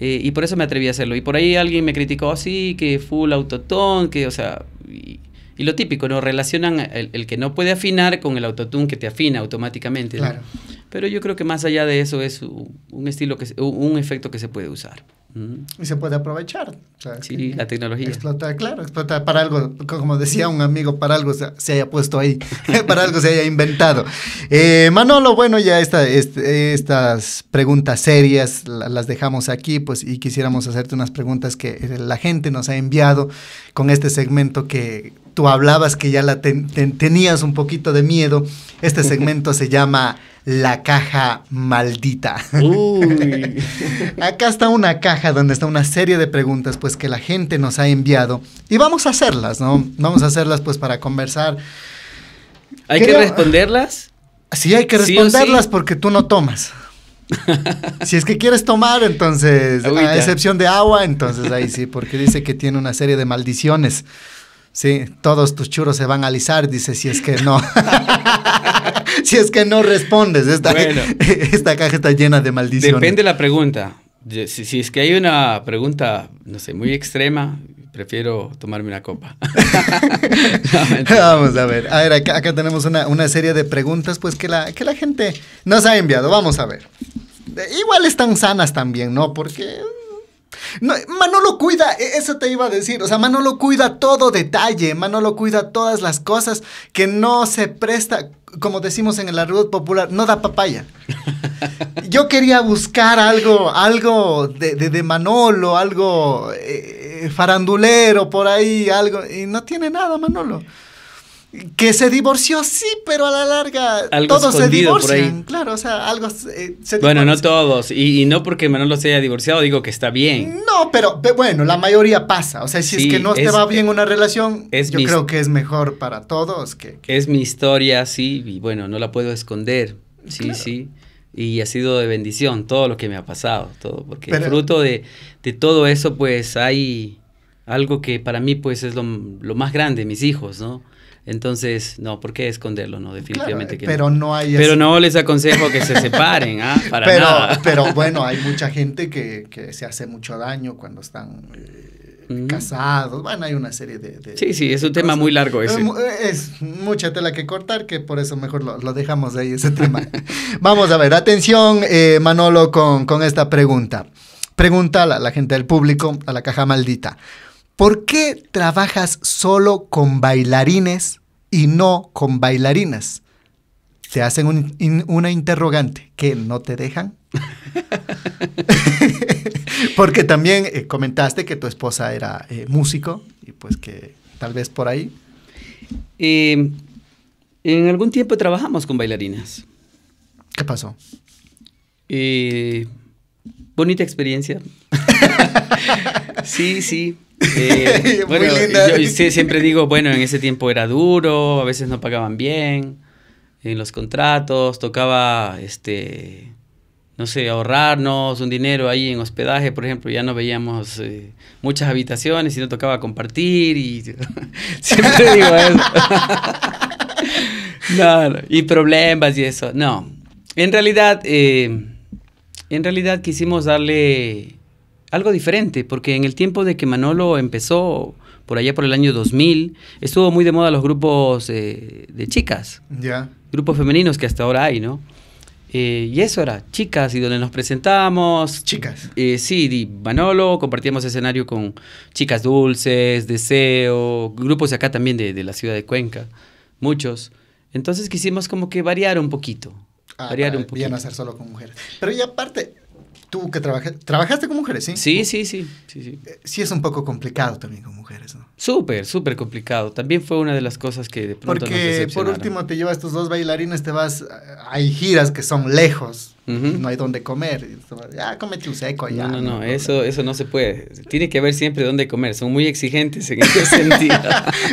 Eh, y por eso me atreví a hacerlo. Y por ahí alguien me criticó, sí, que full autotune, que, o sea... Y, Y lo típico, ¿no? Relacionan el, el que no puede afinar con el autotune que te afina automáticamente, ¿no? Claro. Pero yo creo que más allá de eso es un estilo, que se, un efecto que se puede usar. Mm. Y se puede aprovechar. O sea, sí, la tecnología. Explotar, claro, explotar para algo, como decía un amigo, para algo se, se haya puesto ahí, para algo se haya inventado. Eh, Manolo, bueno, ya esta, este, estas preguntas serias la, las dejamos aquí, pues, y quisiéramos hacerte unas preguntas que la gente nos ha enviado con este segmento que tú hablabas que ya la ten, ten, tenías un poquito de miedo. Este segmento se llama... La caja maldita. Uy. Acá está una caja donde está una serie de preguntas pues que la gente nos ha enviado y vamos a hacerlas, ¿no? Vamos a hacerlas pues para conversar. ¿Hay Creo... que responderlas? Sí, hay que responderlas, ¿sí? Porque tú no tomas. Si es que quieres tomar, entonces, agüita. A excepción de agua, entonces ahí sí, porque dice que tiene una serie de maldiciones. Sí, todos tus churros se van a alisar, dice, si es que no. Si es que no respondes, esta, bueno, esta caja está llena de maldiciones. Depende de la pregunta. Si, si es que hay una pregunta, no sé, muy extrema, prefiero tomarme una copa. No, vamos a ver. A ver, acá, acá tenemos una, una serie de preguntas pues que la, que la gente nos ha enviado. Vamos a ver. Igual están sanas también, ¿no? Porque... No, Manolo cuida, eso te iba a decir, o sea, Manolo cuida todo detalle, Manolo cuida todas las cosas que no se presta, como decimos en el argot popular, no da papaya. Yo quería buscar algo, algo de, de, de Manolo, algo eh, farandulero por ahí, algo, y no tiene nada Manolo. Que se divorció, sí, pero a la larga algo todos se divorcian, claro, o sea, algo eh, se Bueno, no todos, y, y no porque Manolo se haya divorciado, digo que está bien. No, pero, pero bueno, la mayoría pasa, o sea, si sí, es que no es, te va bien una relación, es yo mi, creo que es mejor para todos. Que, que... Es mi historia, sí, y bueno, no la puedo esconder, sí, claro. Sí, y ha sido de bendición todo lo que me ha pasado, todo, porque pero, fruto de, de todo eso, pues, hay algo que para mí, pues, es lo, lo más grande, mis hijos, ¿no? Entonces, no, ¿por qué esconderlo? No, definitivamente claro, que pero no. no hay pero así. No les aconsejo que se separen, ¿ah? Para pero, nada. Pero bueno, hay mucha gente que, que se hace mucho daño cuando están eh, mm. casados. Bueno, hay una serie de... de sí, sí, es un tema cosas. muy largo ese. Es, es mucha tela que cortar, que por eso mejor lo, lo dejamos ahí, ese tema. Vamos a ver, atención, eh, Manolo, con, con esta pregunta. Pregunta a la, la gente del público, a la caja maldita. ¿Por qué trabajas solo con bailarines y no con bailarinas, te hacen un, in, una interrogante que no te dejan. Porque también eh, comentaste que tu esposa era eh, músico y pues que tal vez por ahí. Eh, en algún tiempo trabajamos con bailarinas. ¿Qué pasó? Eh, bonita experiencia. Sí, sí. Eh, bueno, yo, yo siempre digo, bueno, en ese tiempo era duro, a veces no pagaban bien en los contratos, tocaba, este, no sé, ahorrarnos un dinero ahí en hospedaje, por ejemplo, ya no veíamos eh, muchas habitaciones y no tocaba compartir y siempre digo eso. No, no, y problemas y eso, no. En realidad, eh, en realidad quisimos darle algo diferente, porque en el tiempo de que Manolo empezó, por allá por el año dos mil, estuvo muy de moda los grupos eh, de chicas, yeah. Grupos femeninos que hasta ahora hay, ¿no? Eh, y eso era, chicas, y donde nos presentábamos. Chicas. Eh, sí, y Manolo, compartíamos escenario con Chicas Dulces, Deseo, grupos acá también de, de la ciudad de Cuenca, muchos. Entonces quisimos como que variar un poquito, ah, variar un poquito. Ya no hacer solo con mujeres. Pero y aparte... Tú que trabajaste, trabajaste con mujeres, ¿sí? Sí, sí, sí, sí, sí. Sí es un poco complicado también con mujeres, ¿no? Súper, súper complicado. También fue una de las cosas que de pronto nos decepcionaron. Porque por último te llevas tus dos bailarines, te vas, hay giras que son lejos, uh-huh. No hay donde comer. Ah, cómete un seco allá. No, no, no, no eso, eso no se puede. Tiene que haber siempre donde comer. Son muy exigentes en ese sentido.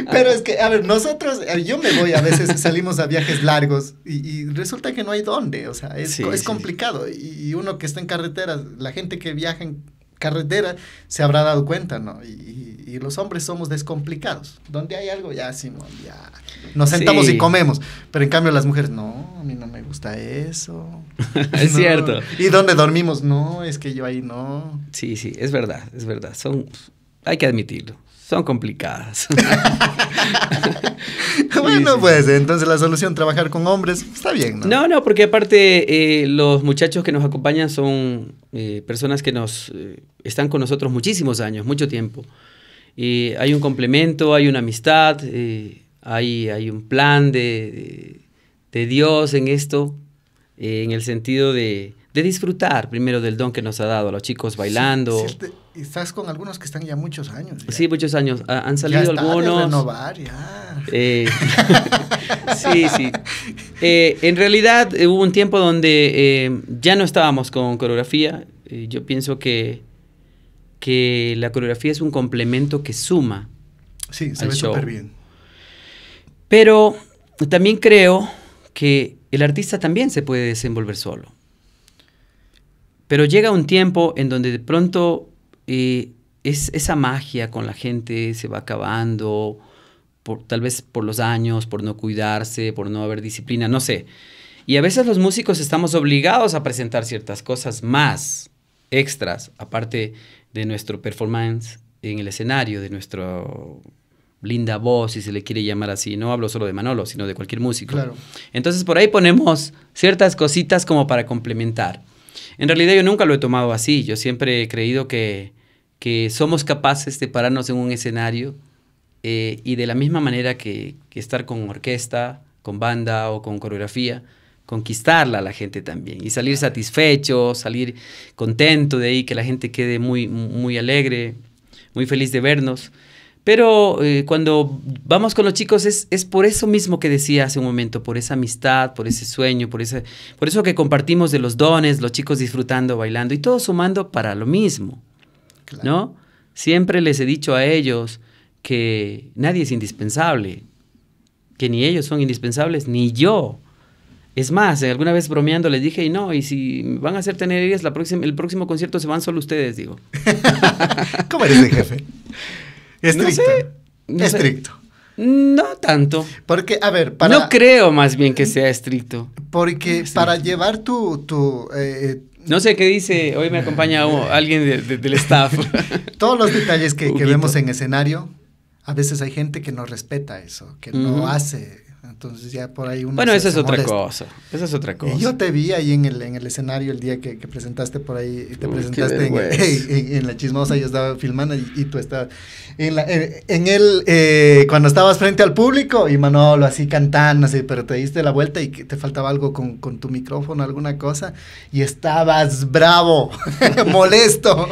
Pero es que, a ver, nosotros, yo me voy a veces, salimos a viajes largos y, y resulta que no hay dónde, o sea, es, sí, es sí, complicado. Y, y uno que está en carretera, la gente que viaja en carretera se habrá dado cuenta, ¿no? Y, y, y los hombres somos descomplicados. Donde hay algo, ya, Simón, ya. Nos sentamos sí. y comemos. Pero en cambio las mujeres, no, a mí no me gusta eso. Es no. cierto. Y donde dormimos, no, es que yo ahí no. Sí, sí, es verdad, es verdad. Son, hay que admitirlo, son complicadas. Bueno, pues, entonces la solución, trabajar con hombres, está bien, ¿no? No, no, porque aparte eh, los muchachos que nos acompañan son eh, personas que nos eh, están con nosotros muchísimos años, mucho tiempo. Y hay un complemento, hay una amistad, eh, hay, hay un plan de, de, de Dios en esto, eh, en el sentido de, de disfrutar primero del don que nos ha dado a los chicos bailando. Sí, sí, estás con algunos que están ya muchos años. Ya. Sí, muchos años. Ha, han salido ya está, algunos. De renovar, ya. Eh, sí, sí. Eh, en realidad eh, hubo un tiempo donde eh, ya no estábamos con coreografía. Eh, yo pienso que, que la coreografía es un complemento que suma. Sí, se ve súper bien. Pero también creo que el artista también se puede desenvolver solo. Pero llega un tiempo en donde de pronto... Eh, es, esa magia con la gente se va acabando, por, tal vez por los años, por no cuidarse, por no haber disciplina, no sé. Y a veces los músicos estamos obligados a presentar ciertas cosas más extras, aparte de nuestro performance en el escenario, de nuestra linda voz, si se le quiere llamar así. No hablo solo de Manolo, sino de cualquier músico. Claro. Entonces por ahí ponemos ciertas cositas como para complementar. En realidad yo nunca lo he tomado así, yo siempre he creído que, que somos capaces de pararnos en un escenario eh, y de la misma manera que, que estar con orquesta, con banda o con coreografía, conquistarla a la gente también y salir satisfecho, salir contento de ahí, que la gente quede muy, muy alegre, muy feliz de vernos. Pero eh, cuando vamos con los chicos es, es por eso mismo que decía hace un momento, por esa amistad, por ese sueño, por, ese, por eso que compartimos de los dones, los chicos disfrutando, bailando y todos sumando para lo mismo, claro. ¿No? Siempre les he dicho a ellos que nadie es indispensable, que ni ellos son indispensables, ni yo. Es más, alguna vez bromeando les dije, y no, y si van a hacer tenerías, la próxima, el próximo concierto se van solo ustedes, digo. ¿Cómo eres de jefe? Estricto. No sé, no estricto. Sé. No tanto. Porque, a ver, para... No creo más bien que sea estricto. Porque estricto. Para llevar tu... tu eh, no sé qué dice, hoy me acompaña uh, alguien de, de, del staff. Todos los detalles que, que vemos en escenario, a veces hay gente que no respeta eso, que uh-huh. no hace Entonces ya por ahí uno... Bueno, esa es otra cosa, esa es otra cosa. Y yo te vi ahí en el, en el escenario el día que, que presentaste por ahí, te Uy, presentaste en, en, en, en La Chismosa, yo estaba filmando y, y tú estabas en, la, en, en el, eh, cuando estabas frente al público y Manolo así cantando, así, pero te diste la vuelta y te faltaba algo con, con tu micrófono, alguna cosa, y estabas bravo, molesto.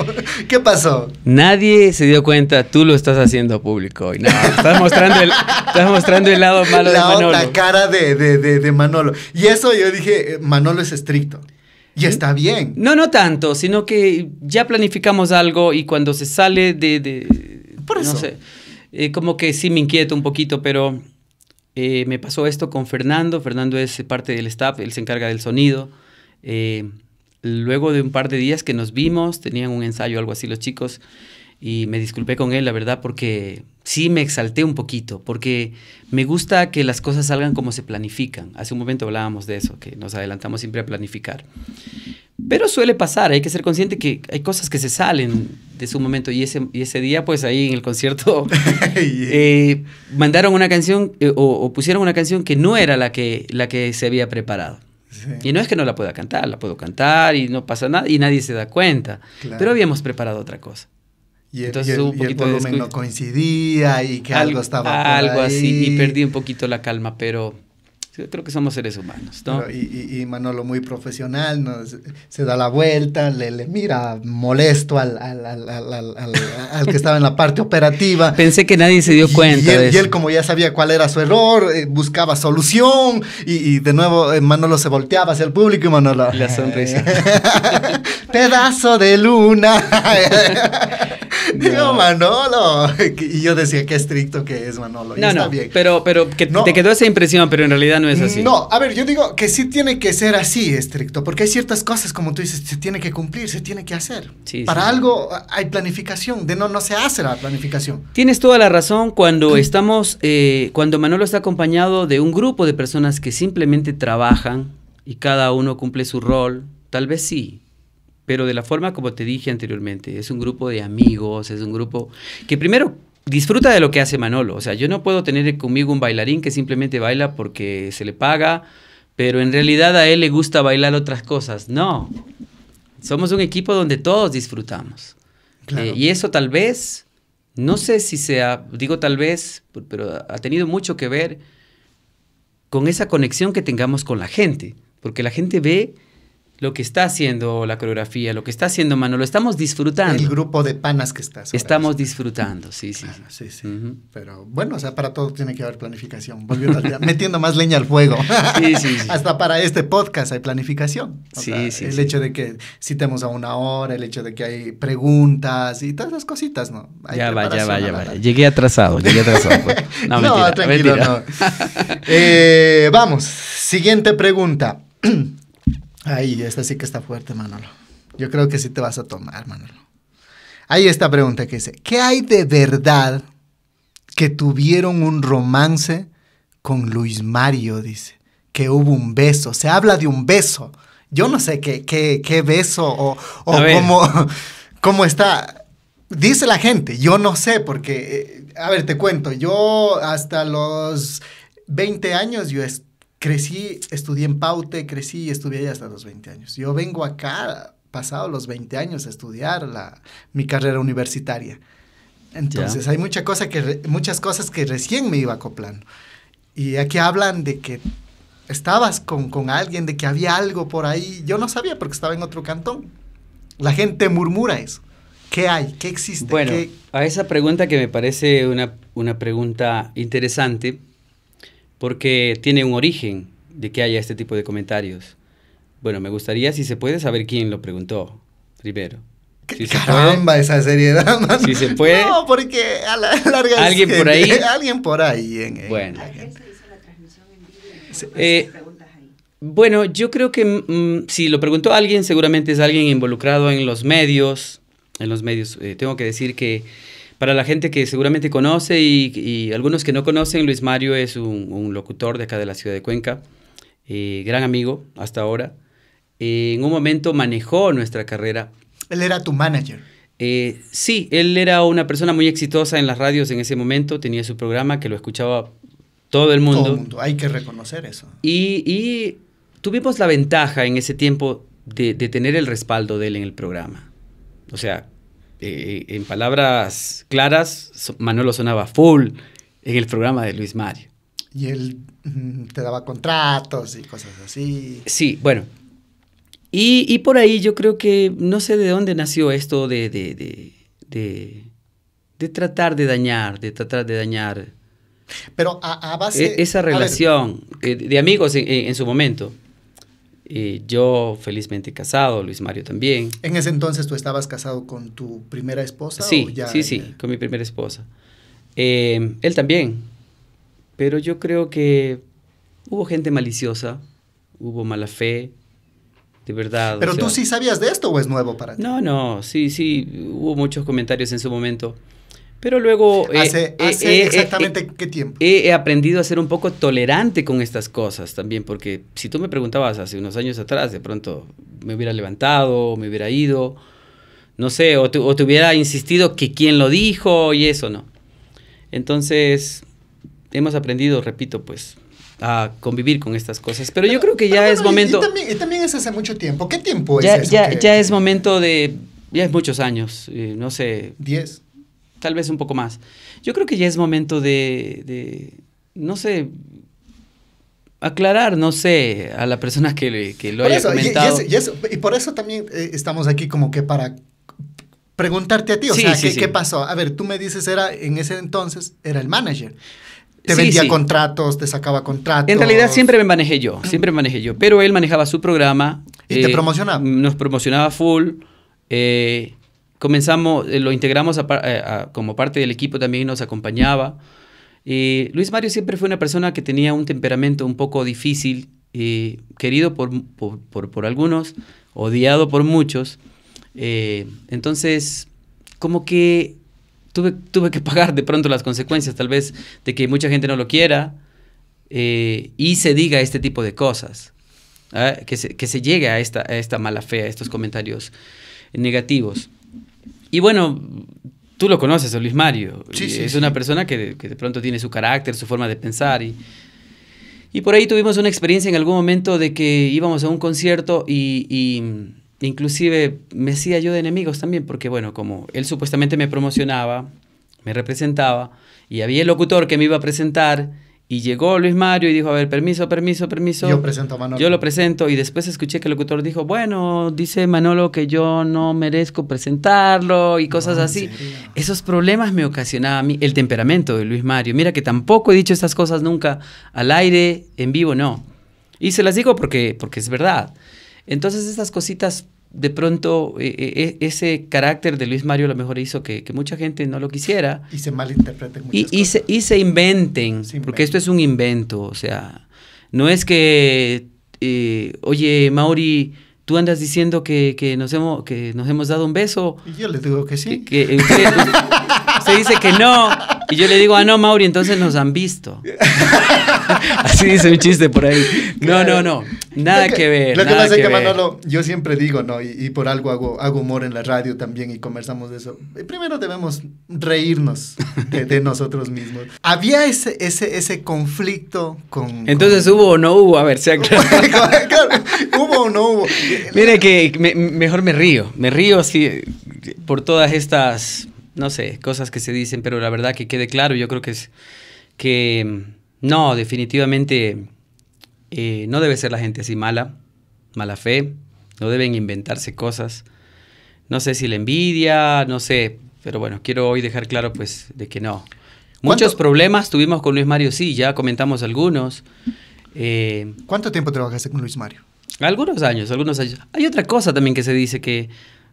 ¿Qué pasó? Nadie se dio cuenta, tú lo estás haciendo público. No, estás mostrando el, estás mostrando el lado malo la de Manolo. La cara de, de, de, de Manolo. Y eso yo dije, Manolo es estricto. Y está bien. No, no tanto, sino que ya planificamos algo y cuando se sale de... de Por eso. No sé, eh, como que sí me inquieto un poquito, pero eh, me pasó esto con Fernando. Fernando es parte del staff, él se encarga del sonido. Eh, luego de un par de días que nos vimos, tenían un ensayo o algo así los chicos, y me disculpé con él, la verdad, porque sí me exalté un poquito, porque me gusta que las cosas salgan como se planifican. Hace un momento hablábamos de eso, que nos adelantamos siempre a planificar. Pero suele pasar, hay que ser consciente que hay cosas que se salen de su momento. Y ese, y ese día, pues ahí en el concierto, eh, mandaron una canción eh, o, o pusieron una canción que no era la que, la que se había preparado. Sí. Y no es que no la pueda cantar, la puedo cantar y no pasa nada y nadie se da cuenta. Claro. Pero habíamos preparado otra cosa. Y el, Entonces, y el, un poquito y el volumen de no coincidía y que algo, algo estaba Algo por ahí. Así, y perdí un poquito la calma, pero yo creo que somos seres humanos, ¿no? Pero y, y, y Manolo muy profesional, ¿no? se, se da la vuelta, le, le mira molesto al, al, al, al, al, al, al que estaba en la parte operativa. Pensé que nadie se dio cuenta y, y, él, de eso. Y él, como ya sabía cuál era su error, eh, buscaba solución y, y de nuevo eh, Manolo se volteaba hacia el público y Manolo... La sonrisa. Pedazo de luna. No. Digo, Manolo. Y yo decía, qué estricto que es Manolo. Y no, está no, bien. Pero, pero que no. Te quedó esa impresión, pero en realidad no es así. No, a ver, yo digo que sí tiene que ser así, estricto, porque hay ciertas cosas, como tú dices, se tiene que cumplir, se tiene que hacer. Sí, Para sí. algo hay planificación, de no, no se hace la planificación. Tienes toda la razón cuando estamos, eh, cuando Manolo está acompañado de un grupo de personas que simplemente trabajan y cada uno cumple su rol, tal vez sí. Pero de la forma como te dije anteriormente, es un grupo de amigos, es un grupo que primero disfruta de lo que hace Manolo. O sea, yo no puedo tener conmigo un bailarín que simplemente baila porque se le paga, pero en realidad a él le gusta bailar otras cosas. No, somos un equipo donde todos disfrutamos. Claro. Eh, y eso tal vez, no sé si sea, digo tal vez, pero ha tenido mucho que ver con esa conexión que tengamos con la gente. Porque la gente ve... lo que está haciendo la coreografía, lo que está haciendo Manolo, estamos disfrutando. El grupo de panas que estás. Estamos disfrutando, sí, sí. Claro, sí, sí. Uh-huh. Pero bueno, o sea, para todo tiene que haber planificación. Volviendo al día, metiendo más leña al fuego. Sí, sí, sí. Hasta para este podcast hay planificación. O sí, sea, sí. El sí. hecho de que citemos a una hora, el hecho de que hay preguntas y todas las cositas, ¿no? Hay ya va, ya va, ya va. Llegué atrasado, llegué atrasado. Pues. No, no mentira, tranquilo, mentira. no. Eh, vamos, siguiente pregunta. Ay, esta sí que está fuerte, Manolo. Yo creo que sí te vas a tomar, Manolo. Hay esta pregunta que dice, ¿qué hay de verdad que tuvieron un romance con Luis Mario? Dice, que hubo un beso, se habla de un beso. Yo no sé qué, qué, qué beso o, o cómo, cómo está, dice la gente. Yo no sé porque, a ver, te cuento, yo hasta los veinte años yo estuve. Crecí, estudié en Paute, crecí y estudié allá hasta los veinte años. Yo vengo acá, pasado los veinte años, a estudiar la, mi carrera universitaria. Entonces, yeah. hay mucha cosa que re, muchas cosas que recién me iba acoplando. Y aquí hablan de que estabas con, con alguien, de que había algo por ahí. Yo no sabía porque estaba en otro cantón. La gente murmura eso. ¿Qué hay? ¿Qué existe? Bueno, ¿Qué? a esa pregunta que me parece una, una pregunta interesante... porque tiene un origen de que haya este tipo de comentarios. Bueno, me gustaría, si se puede, saber quién lo preguntó primero. Si Caramba, se puede, esa seriedad, mano. Si se puede. No, porque a la larga... ¿Alguien es, por ahí? Alguien por ahí. En, en, bueno. ¿Alguien se hizo la transmisión en vivo? Eh, bueno, yo creo que mm, si lo preguntó alguien, seguramente es alguien involucrado en los medios. En los medios, eh, tengo que decir que... para la gente que seguramente conoce y, y algunos que no conocen, Luis Mario es un, un locutor de acá de la ciudad de Cuenca, eh, gran amigo hasta ahora. Eh, en un momento manejó nuestra carrera. ¿Él era tu manager? Eh, sí, él era una persona muy exitosa en las radios en ese momento, tenía su programa que lo escuchaba Todo el mundo. Todo el mundo, hay que reconocer eso. Y, y tuvimos la ventaja en ese tiempo de, de tener el respaldo de él en el programa. O sea, eh, en palabras claras, Manolo sonaba full en el programa de Luis Mario. Y él te daba contratos y cosas así. Sí, bueno. Y, y por ahí yo creo que no sé de dónde nació esto de, de, de, de, de tratar de dañar, de tratar de dañar. Pero a, a base... Esa relación de, de amigos en, en su momento. Eh, yo felizmente casado, Luis Mario también. ¿En ese entonces tú estabas casado con tu primera esposa? Sí, o ya sí, sí, ya... con mi primera esposa. Eh, él también. Pero yo creo que hubo gente maliciosa, hubo mala fe. De verdad. ¿Pero o sea, tú sí sabías de esto o es nuevo para ti? No, no, sí, sí, hubo muchos comentarios en su momento, pero luego... ¿Hace, eh, hace eh, exactamente eh, qué tiempo? He aprendido a ser un poco tolerante con estas cosas también, porque si tú me preguntabas hace unos años atrás, de pronto me hubiera levantado, me hubiera ido, no sé, o te, o te hubiera insistido que quién lo dijo y eso, ¿no? Entonces, hemos aprendido, repito, pues... a convivir con estas cosas, pero, pero yo creo que ya bueno, es momento... Y, y, también, y también es hace mucho tiempo, ¿qué tiempo ya, es eso? Ya, que... ya es momento de, ya es muchos años, eh, no sé... ¿Diez? Tal vez un poco más. Yo creo que ya es momento de, de no sé, aclarar, no sé, a la persona que, que lo por haya eso, comentado. Y, y, eso, y por eso también eh, estamos aquí como que para preguntarte a ti, o sí, sea, sí, ¿qué, sí. ¿qué pasó? A ver, tú me dices, era en ese entonces era el manager. Te vendía sí, sí. contratos, te sacaba contratos. En realidad siempre me manejé yo, siempre me manejé yo. Pero él manejaba su programa. ¿Y eh, te promocionaba? Nos promocionaba full. Eh, comenzamos, eh, lo integramos a, a, a, como parte del equipo también, nos acompañaba. Eh, Luis Mario siempre fue una persona que tenía un temperamento un poco difícil, eh, querido por, por, por, por algunos, odiado por muchos. Eh, entonces, como que... Tuve, tuve que pagar de pronto las consecuencias, tal vez, de que mucha gente no lo quiera eh, y se diga este tipo de cosas, ¿eh? que, se, que se llegue a esta, a esta mala fe, a estos comentarios negativos. Y bueno, tú lo conoces, Luis Mario. Sí, sí, es sí. una persona que, que de pronto tiene su carácter, su forma de pensar. Y, y por ahí tuvimos una experiencia en algún momento de que íbamos a un concierto y... y inclusive me hacía yo de enemigos también, porque bueno, como él supuestamente me promocionaba, me representaba, y había el locutor que me iba a presentar, y llegó Luis Mario y dijo, a ver, permiso, permiso, permiso. Yo presento a Manolo. Yo lo presento, y después escuché que el locutor dijo, bueno, dice Manolo que yo no merezco presentarlo, y cosas no, así. Serio. Esos problemas me ocasionaba a mí, el temperamento de Luis Mario. Mira que tampoco he dicho estas cosas nunca al aire, en vivo, no. Y se las digo porque, porque es verdad. Entonces, estas cositas... De pronto, eh, eh, ese carácter de Luis Mario a lo mejor hizo que, que mucha gente no lo quisiera. Y se malinterpreten muchas y, y, se, y se inventen, se porque esto es un invento. O sea, no es que, eh, oye, Mauri, tú andas diciendo que, que, nos hemos, que nos hemos dado un beso. Y yo le digo que sí. Que, que usted, usted dice que no. Y yo le digo, ah, no, Mauri, entonces nos han visto. Así dice un chiste por ahí. No, no, no. Nada que, que ver. Lo que pasa es que, Manolo, yo siempre digo, ¿no? Y, y por algo hago, hago humor en la radio también y conversamos de eso. Primero debemos reírnos de, de nosotros mismos. Había ese, ese, ese conflicto con... Entonces, con... ¿hubo o no hubo? A ver, sea claro. Claro, ¿hubo o no hubo? Mire que me, mejor me río. Me río así por todas estas... no sé, cosas que se dicen, pero la verdad que quede claro, yo creo que es que no, definitivamente eh, no debe ser la gente así mala, mala fe, no deben inventarse cosas, no sé si la envidia, no sé, pero bueno, quiero hoy dejar claro pues de que no. Muchos ¿Cuánto? problemas tuvimos con Luis Mario, sí, ya comentamos algunos. Eh, ¿Cuánto tiempo trabajaste con Luis Mario? Algunos años, algunos años. Hay otra cosa también que se dice que,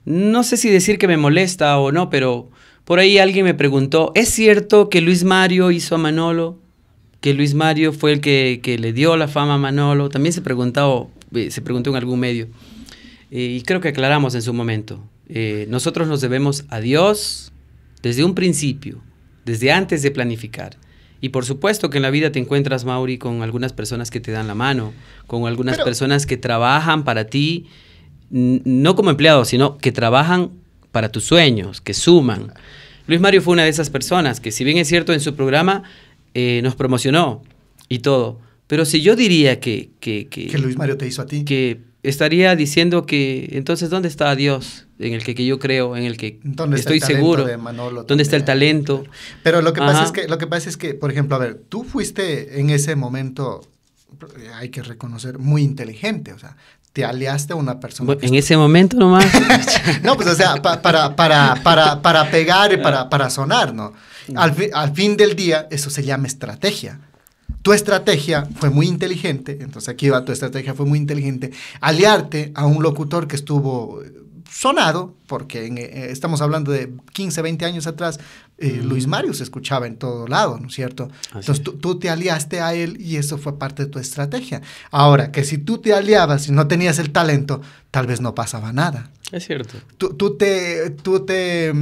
no sé si decir que me molesta o no, pero... Por ahí alguien me preguntó, ¿es cierto que Luis Mario hizo a Manolo? ¿Que Luis Mario fue el que, que le dio la fama a Manolo? También se preguntó, se preguntó en algún medio. Eh, y creo que aclaramos en su momento. Eh, nosotros nos debemos a Dios desde un principio, desde antes de planificar. Y por supuesto que en la vida te encuentras, Mauri, con algunas personas que te dan la mano, con algunas Pero... personas que trabajan para ti, no como empleados, sino que trabajan para tus sueños, que suman. Luis Mario fue una de esas personas que, si bien es cierto, en su programa eh, nos promocionó, y todo. Pero si yo diría que... Que, que, que Luis Mario te hizo a ti. Que estaría diciendo que, entonces, ¿dónde está Dios? En el que, que yo creo, en el que estoy seguro. ¿Dónde está el talento? Pero lo que, pasa es que, lo que pasa es que, por ejemplo, a ver, tú fuiste en ese momento, hay que reconocer, muy inteligente, o sea, te aliaste a una persona. Bueno, en ese momento nomás. No, pues o sea, pa, para, para, para, para pegar, para, para sonar, ¿no? Al, fi, al fin del día, eso se llama estrategia. Tu estrategia fue muy inteligente, entonces aquí va, tu estrategia fue muy inteligente, aliarte a un locutor que estuvo sonado, porque en, eh, estamos hablando de quince, veinte años atrás, eh, mm. Luis Mario se escuchaba en todo lado, ¿no es cierto? Así Entonces tú, tú te aliaste a él y eso fue parte de tu estrategia. Ahora, que si tú te aliabas y no tenías el talento, tal vez no pasaba nada. Es cierto. Tú, tú, te, tú te,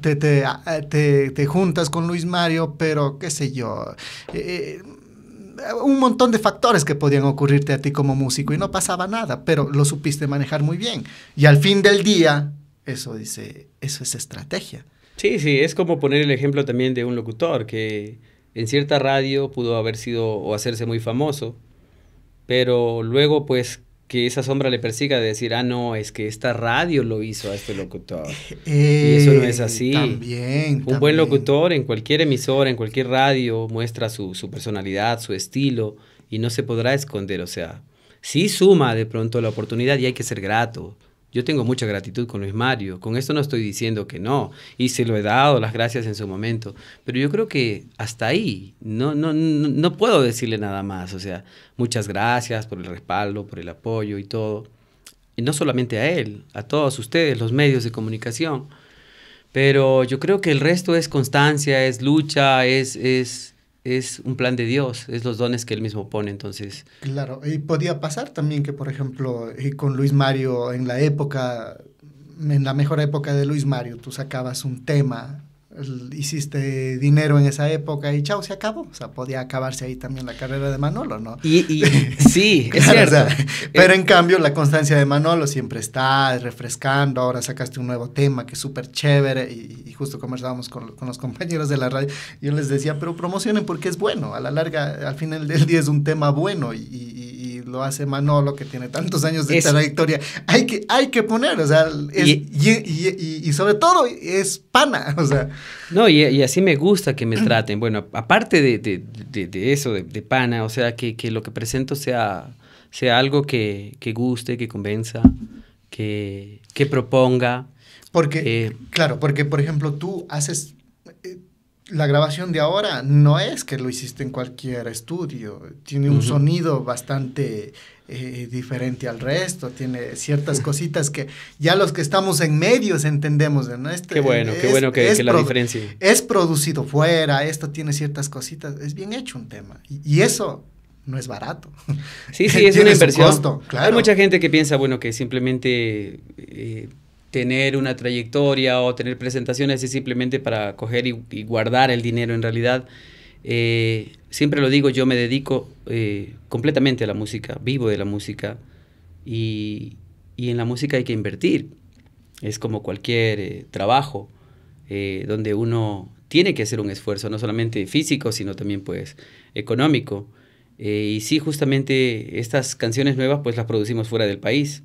te, te, te, te juntas con Luis Mario, pero qué sé yo... Eh, un montón de factores que podían ocurrirte a ti como músico y no pasaba nada, pero lo supiste manejar muy bien. Y al fin del día, eso dice, eso es estrategia. Sí, sí, es como poner el ejemplo también de un locutor que en cierta radio pudo haber sido o hacerse muy famoso, pero luego pues que esa sombra le persiga de decir, ah, no, es que esta radio lo hizo a este locutor. Eh, y eso no es así. También, Un también. buen locutor en cualquier emisora, en cualquier radio, muestra su, su personalidad, su estilo, y no se podrá esconder. O sea, sí suma de pronto la oportunidad y hay que ser grato. Yo tengo mucha gratitud con Luis Mario. Con esto no estoy diciendo que no, y se lo he dado las gracias en su momento. Pero yo creo que hasta ahí no, no, no, no puedo decirle nada más. O sea, muchas gracias por el respaldo, por el apoyo y todo. Y no solamente a él, a todos ustedes, los medios de comunicación. Pero yo creo que el resto es constancia, es lucha, es... es es un plan de Dios, es los dones que él mismo pone, entonces... Claro, y podía pasar también que, por ejemplo, con Luis Mario, en la época, en la mejor época de Luis Mario, tú sacabas un tema, hiciste dinero en esa época y chao, se acabó. O sea, podía acabarse ahí también la carrera de Manolo, ¿no? Y, y sí, es claro, cierto. O sea, pero en cambio, la constancia de Manolo siempre está refrescando. Ahora sacaste un nuevo tema que es súper chévere y, y justo conversábamos con, con los compañeros de la radio. Yo les decía, pero promocionen porque es bueno. A la larga, al final del día es un tema bueno y, y, y lo hace Manolo, que tiene tantos años de Eso. trayectoria. Hay que, hay que poner, o sea, es, y, y, y, y, y sobre todo es pana, o sea. No, y, y así me gusta que me traten. Bueno, aparte de, de, de, de eso, de, de pana, o sea, que, que lo que presento sea, sea algo que, que guste, que convenza, que, que proponga. Porque, eh, claro, porque, por ejemplo, tú haces... Eh, la grabación de ahora no es que lo hiciste en cualquier estudio. Tiene un uh-huh. sonido bastante eh, diferente al resto. Tiene ciertas cositas que ya los que estamos en medios entendemos, ¿no? Este, qué bueno, es, qué bueno que, que la diferencia. Es producido fuera, esto tiene ciertas cositas. Es bien hecho un tema. Y, y eso no es barato. Sí, sí, es una inversión. Costo, claro. Hay mucha gente que piensa, bueno, que simplemente... Eh, tener una trayectoria o tener presentaciones es simplemente para coger y, y guardar el dinero. En realidad, eh, siempre lo digo, yo me dedico eh, completamente a la música, vivo de la música, y, y en la música hay que invertir. Es como cualquier eh, trabajo eh, donde uno tiene que hacer un esfuerzo, no solamente físico, sino también pues económico. Eh, y sí, justamente estas canciones nuevas pues las producimos fuera del país.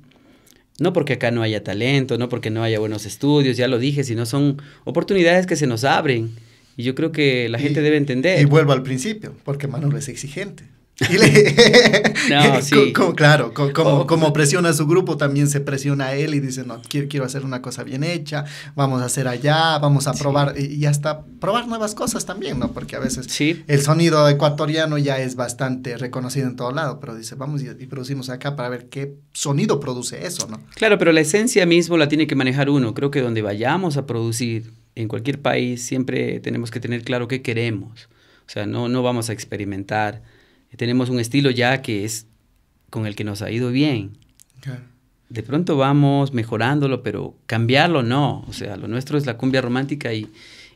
No porque acá no haya talento, no porque no haya buenos estudios, ya lo dije, sino son oportunidades que se nos abren. Y yo creo que la gente y, debe entender. Y vuelvo al principio, porque Manolo es exigente. Y le... no, sí. Co, co, claro, co, como, oh. como presiona a su grupo, también se presiona a él y dice, no, quiero, quiero hacer una cosa bien hecha, vamos a hacer allá, vamos a sí. probar, y, y hasta probar nuevas cosas también, ¿no? Porque a veces sí. el sonido ecuatoriano ya es bastante reconocido en todo lado, pero dice, vamos y, y producimos acá para ver qué sonido produce eso, ¿no? Claro, pero la esencia mismo la tiene que manejar uno. Creo que donde vayamos a producir, en cualquier país, siempre tenemos que tener claro qué queremos. O sea, no, no vamos a experimentar. Tenemos un estilo ya que es con el que nos ha ido bien. Okay. De pronto vamos mejorándolo, pero cambiarlo no. O sea, lo nuestro es la cumbia romántica y,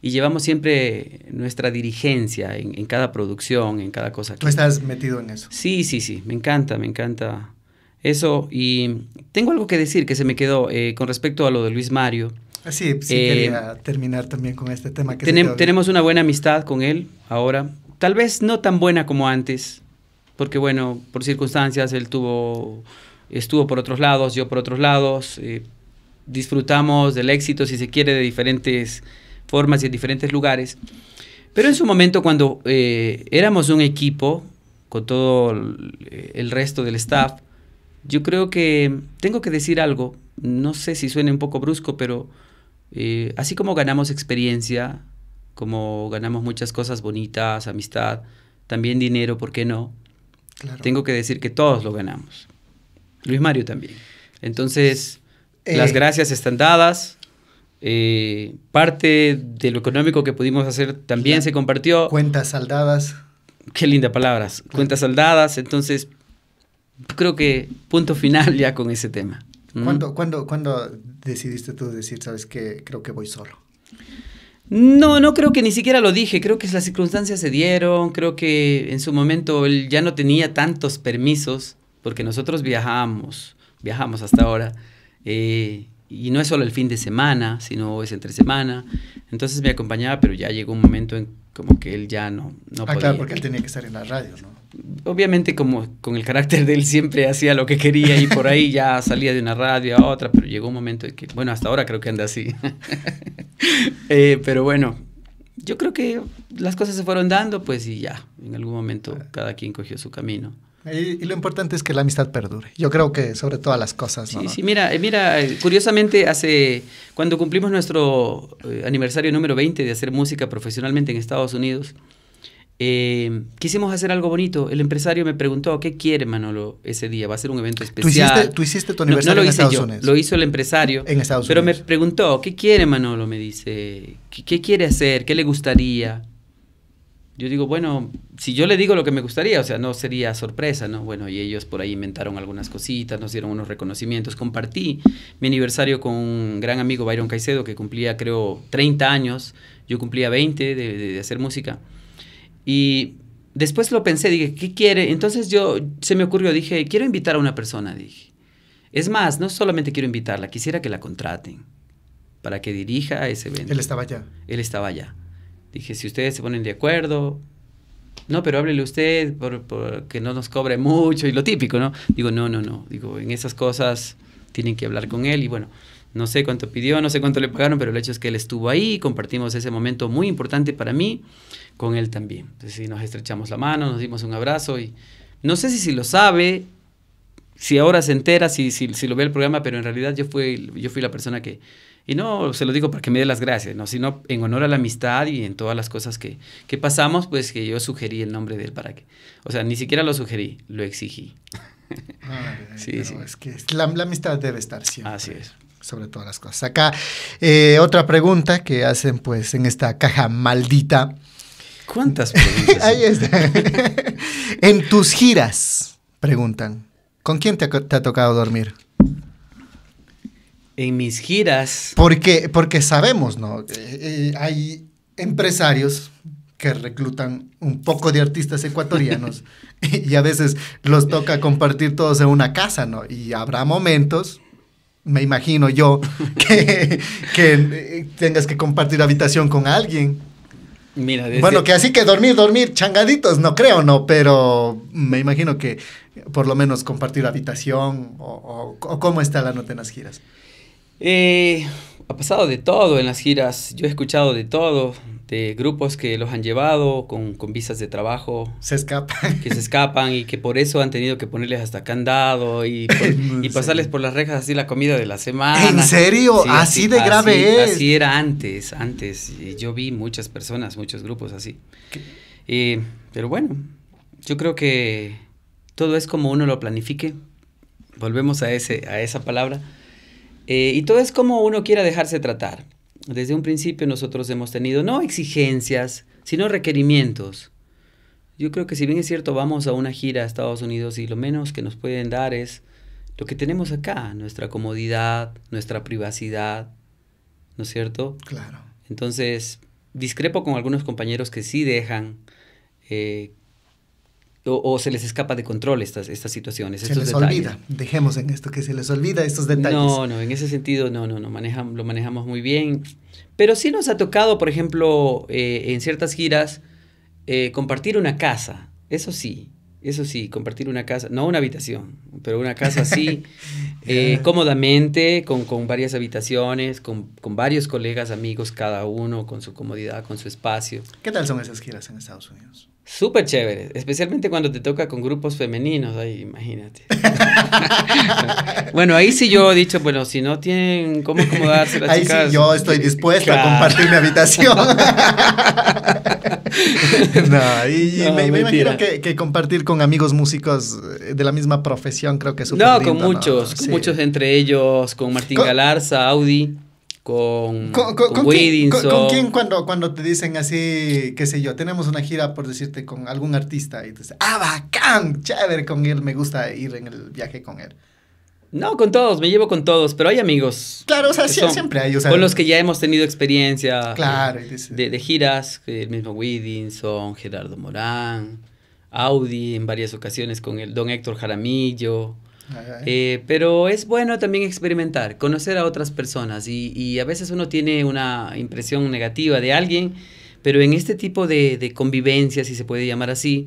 y llevamos siempre nuestra dirigencia en, en cada producción, en cada cosa. ¿Tú estás metido en eso? Sí, sí, sí. Me encanta, me encanta eso. Y tengo algo que decir que se me quedó eh, con respecto a lo de Luis Mario. Sí, sí eh, quería terminar también con este tema. Que tenem, tenemos una buena amistad con él ahora. Tal vez no tan buena como antes. porque bueno, por circunstancias él tuvo, estuvo por otros lados, yo por otros lados, eh, disfrutamos del éxito, si se quiere, de diferentes formas y en diferentes lugares, pero en su momento cuando eh, éramos un equipo con todo el resto del staff, yo creo que tengo que decir algo, no sé si suene un poco brusco, pero eh, así como ganamos experiencia, como ganamos muchas cosas bonitas, amistad, también dinero, ¿por qué no? Claro. Tengo que decir que todos lo ganamos. Luis Mario también. Entonces, eh. las gracias están dadas. Eh, parte de lo económico que pudimos hacer también ya se compartió. Cuentas saldadas. Qué linda palabras. Cuentas saldadas. Entonces, creo que punto final ya con ese tema. ¿Mm? ¿Cuándo, cuándo, ¿Cuándo decidiste tú decir, sabes qué, creo que voy solo? No, no creo que ni siquiera lo dije, creo que las circunstancias se dieron, creo que en su momento él ya no tenía tantos permisos, porque nosotros viajamos, viajamos hasta ahora, eh, y no es solo el fin de semana, sino es entre semana, entonces me acompañaba, pero ya llegó un momento en como que él ya no, no ah, podía. Claro, porque él tenía que estar en la radio, ¿no? Obviamente como con el carácter de él siempre hacía lo que quería y por ahí ya salía de una radio a otra, pero llegó un momento en que, bueno, hasta ahora creo que anda así. Eh, pero bueno, yo creo que las cosas se fueron dando, pues, y ya, en algún momento cada quien cogió su camino. Y, y lo importante es que la amistad perdure, yo creo que sobre todas las cosas, ¿no? Sí, sí, mira, mira, curiosamente, hace, cuando cumplimos nuestro eh, aniversario número veinte de hacer música profesionalmente en Estados Unidos, eh, quisimos hacer algo bonito. El empresario me preguntó, ¿qué quiere Manolo ese día? Va a ser un evento especial. ¿Tú hiciste, tú hiciste tu aniversario no, no en Estados yo, Unidos? Lo hizo el empresario. En Estados pero Unidos. Pero me preguntó, ¿qué quiere Manolo? Me dice, ¿qué, ¿qué quiere hacer? ¿Qué le gustaría? Yo digo, bueno, si yo le digo lo que me gustaría, o sea, no sería sorpresa, ¿no? Bueno, y ellos por ahí inventaron algunas cositas, nos dieron unos reconocimientos. Compartí mi aniversario con un gran amigo, Byron Caicedo, que cumplía, creo, treinta años. Yo cumplía veinte de, de, de hacer música. Y después lo pensé, dije, ¿qué quiere? Entonces yo, se me ocurrió, dije, quiero invitar a una persona, dije. Es más, no solamente quiero invitarla, quisiera que la contraten para que dirija ese evento. Él estaba allá. Él estaba allá. Dije, si ustedes se ponen de acuerdo, no, pero háblele usted, por, por que no nos cobre mucho, y lo típico, ¿no? Digo, no, no, no, digo, en esas cosas tienen que hablar con él, y bueno, no sé cuánto pidió, no sé cuánto le pagaron, pero el hecho es que él estuvo ahí, compartimos ese momento muy importante para mí, con él también. Entonces sí, nos estrechamos la mano, nos dimos un abrazo y no sé si, si lo sabe, si ahora se entera, si, si, si lo ve el programa, pero en realidad yo fui, yo fui la persona que, y no se lo digo para que me dé las gracias, no, sino en honor a la amistad y en todas las cosas que, que pasamos, pues que yo sugerí el nombre de él para que, o sea, ni siquiera lo sugerí, lo exigí. Ay, sí, sí. Es que la, la amistad debe estar siempre. Así es. Sobre todas las cosas. Acá, eh, otra pregunta que hacen pues en esta caja maldita. ¿Cuántas preguntas? Ahí está. En tus giras, preguntan, ¿con quién te ha, te ha tocado dormir? En mis giras. Porque, porque sabemos, ¿no? Eh, eh, hay empresarios que reclutan un poco de artistas ecuatorianos y a veces los toca compartir todos en una casa, ¿no? Y habrá momentos, me imagino yo, que, que tengas que compartir habitación con alguien. Mira, desde... Bueno, que así que dormir, dormir, changaditos, no creo, no, pero me imagino que por lo menos compartir habitación o, o, o cómo está la nota en las giras. Eh, ha pasado de todo en las giras, yo he escuchado de todo, de grupos que los han llevado con, con visas de trabajo. Se escapan. Que se escapan y que por eso han tenido que ponerles hasta candado y, por, no y pasarles por las rejas así la comida de la semana. ¿En serio? Sí, así, así de grave así, es. Así era antes, antes. Yo vi muchas personas, muchos grupos así. Eh, pero bueno, yo creo que todo es como uno lo planifique. Volvemos a, ese, a esa palabra. Eh, y todo es como uno quiera dejarse tratar. Desde un principio nosotros hemos tenido, no exigencias, sino requerimientos. Yo creo que si bien es cierto, vamos a una gira a Estados Unidos y lo menos que nos pueden dar es lo que tenemos acá, nuestra comodidad, nuestra privacidad, ¿no es cierto? Claro. Entonces, discrepo con algunos compañeros que sí dejan, eh, o, o se les escapa de control estas, estas situaciones, estos detalles. Se les olvida, dejemos en esto que se les olvida estos detalles. No, no, en ese sentido no, no, no manejam, lo manejamos muy bien, pero sí nos ha tocado, por ejemplo, eh, en ciertas giras, eh, compartir una casa, eso sí, Eso sí, compartir una casa, no una habitación, pero una casa así, eh, cómodamente, con, con varias habitaciones, con, con varios colegas, amigos, cada uno con su comodidad, con su espacio. ¿Qué tal son esas giras en Estados Unidos? Súper chévere, especialmente cuando te toca con grupos femeninos, ahí, imagínate. Bueno, ahí sí yo he dicho, bueno, si no tienen cómo acomodarse las ahí chicas. Ahí sí yo estoy dispuesta, claro, a compartir mi habitación. No, y no, me, me imagino que, que compartir con amigos músicos de la misma profesión creo que es súper lindo. No, con muchos, ¿no? Con sí. muchos entre ellos, con Martín con, Galarza, Audi, con, con, con, con Widdingson. Con, ¿Con quién cuando, cuando te dicen así, qué sé yo, tenemos una gira, por decirte, con algún artista y te dicen, ah, bacán, chévere, con él, me gusta ir en el viaje con él? No, con todos, me llevo con todos, pero hay amigos. Claro, o sea, sí, son, siempre hay. O sea, con los que ya hemos tenido experiencia, claro, eh, de, de giras, el mismo Widdingson, Gerardo Morán, Audi, en varias ocasiones con el don Héctor Jaramillo. Ay, ay. Eh, pero es bueno también experimentar, conocer a otras personas y, y a veces uno tiene una impresión negativa de alguien, pero en este tipo de, de convivencia, si se puede llamar así,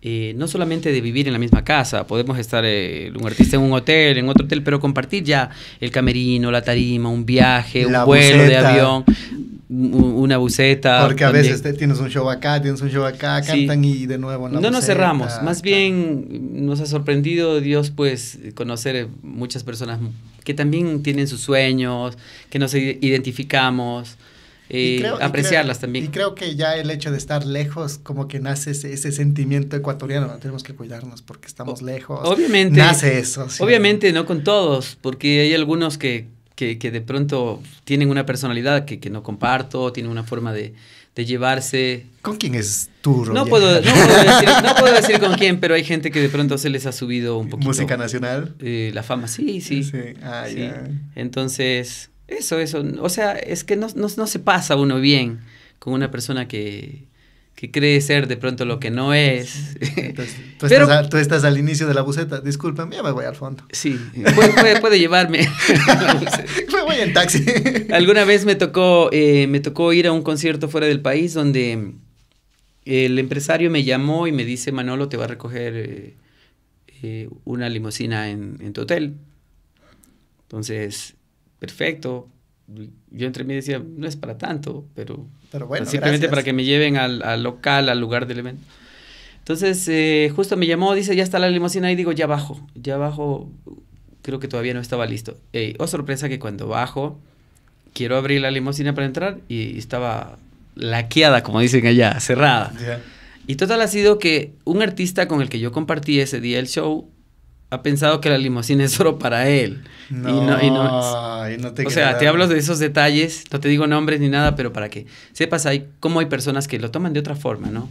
Eh, no solamente de vivir en la misma casa, podemos estar eh, un artista en un hotel, en otro hotel, pero compartir ya el camerino, la tarima, un viaje, un vuelo de avión, una buceta. Porque a veces te, tienes un show acá, tienes un show acá, sí, cantan y de nuevo en la buceta. No nos cerramos, más bien nos ha sorprendido Dios, pues, conocer muchas personas que también tienen sus sueños, que nos identificamos. Eh, y creo, apreciarlas y creo, también. Y creo que ya el hecho de estar lejos, como que nace ese, ese sentimiento ecuatoriano, no tenemos que cuidarnos porque estamos o, lejos. Obviamente. Nace eso. ¿Sí? Obviamente, no con todos, porque hay algunos que, que, que de pronto tienen una personalidad que, que no comparto, tienen una forma de, de llevarse. ¿Con quién es tu rollo? No puedo, no, puedo decir, no puedo decir con quién, pero hay gente que de pronto se les ha subido un poquito. ¿Música nacional? Eh, la fama, sí, sí. Sí, ah, sí. Yeah. Entonces... Eso, eso, o sea, es que no, no, no se pasa uno bien con una persona que, que cree ser de pronto lo que no es. Entonces, tú, Pero, estás a, tú estás al inicio de la buceta, discúlpame, ya me voy al fondo. Sí, puede, puede, puede llevarme. Me voy en taxi. Alguna vez me tocó, eh, me tocó ir a un concierto fuera del país donde el empresario me llamó y me dice, Manolo, te va a recoger eh, eh, una limusina en, en tu hotel. Entonces... Perfecto. Yo entre mí decía, no es para tanto, pero, pero bueno, simplemente gracias, para que me lleven al, al local, al lugar del evento. Entonces, eh, justo me llamó, dice, ya está la limusina, y digo, ya bajo, ya bajo, creo que todavía no estaba listo. Ey, oh sorpresa que cuando bajo, quiero abrir la limusina para entrar, y estaba laqueada, como dicen allá, cerrada. Yeah. Y total ha sido que un artista con el que yo compartí ese día el show, ha pensado que la limusina es solo para él. No, y no, y no, y no te o sea, te hablo de esos detalles, no te digo nombres ni nada, pero para que sepas hay, cómo hay personas que lo toman de otra forma, ¿no?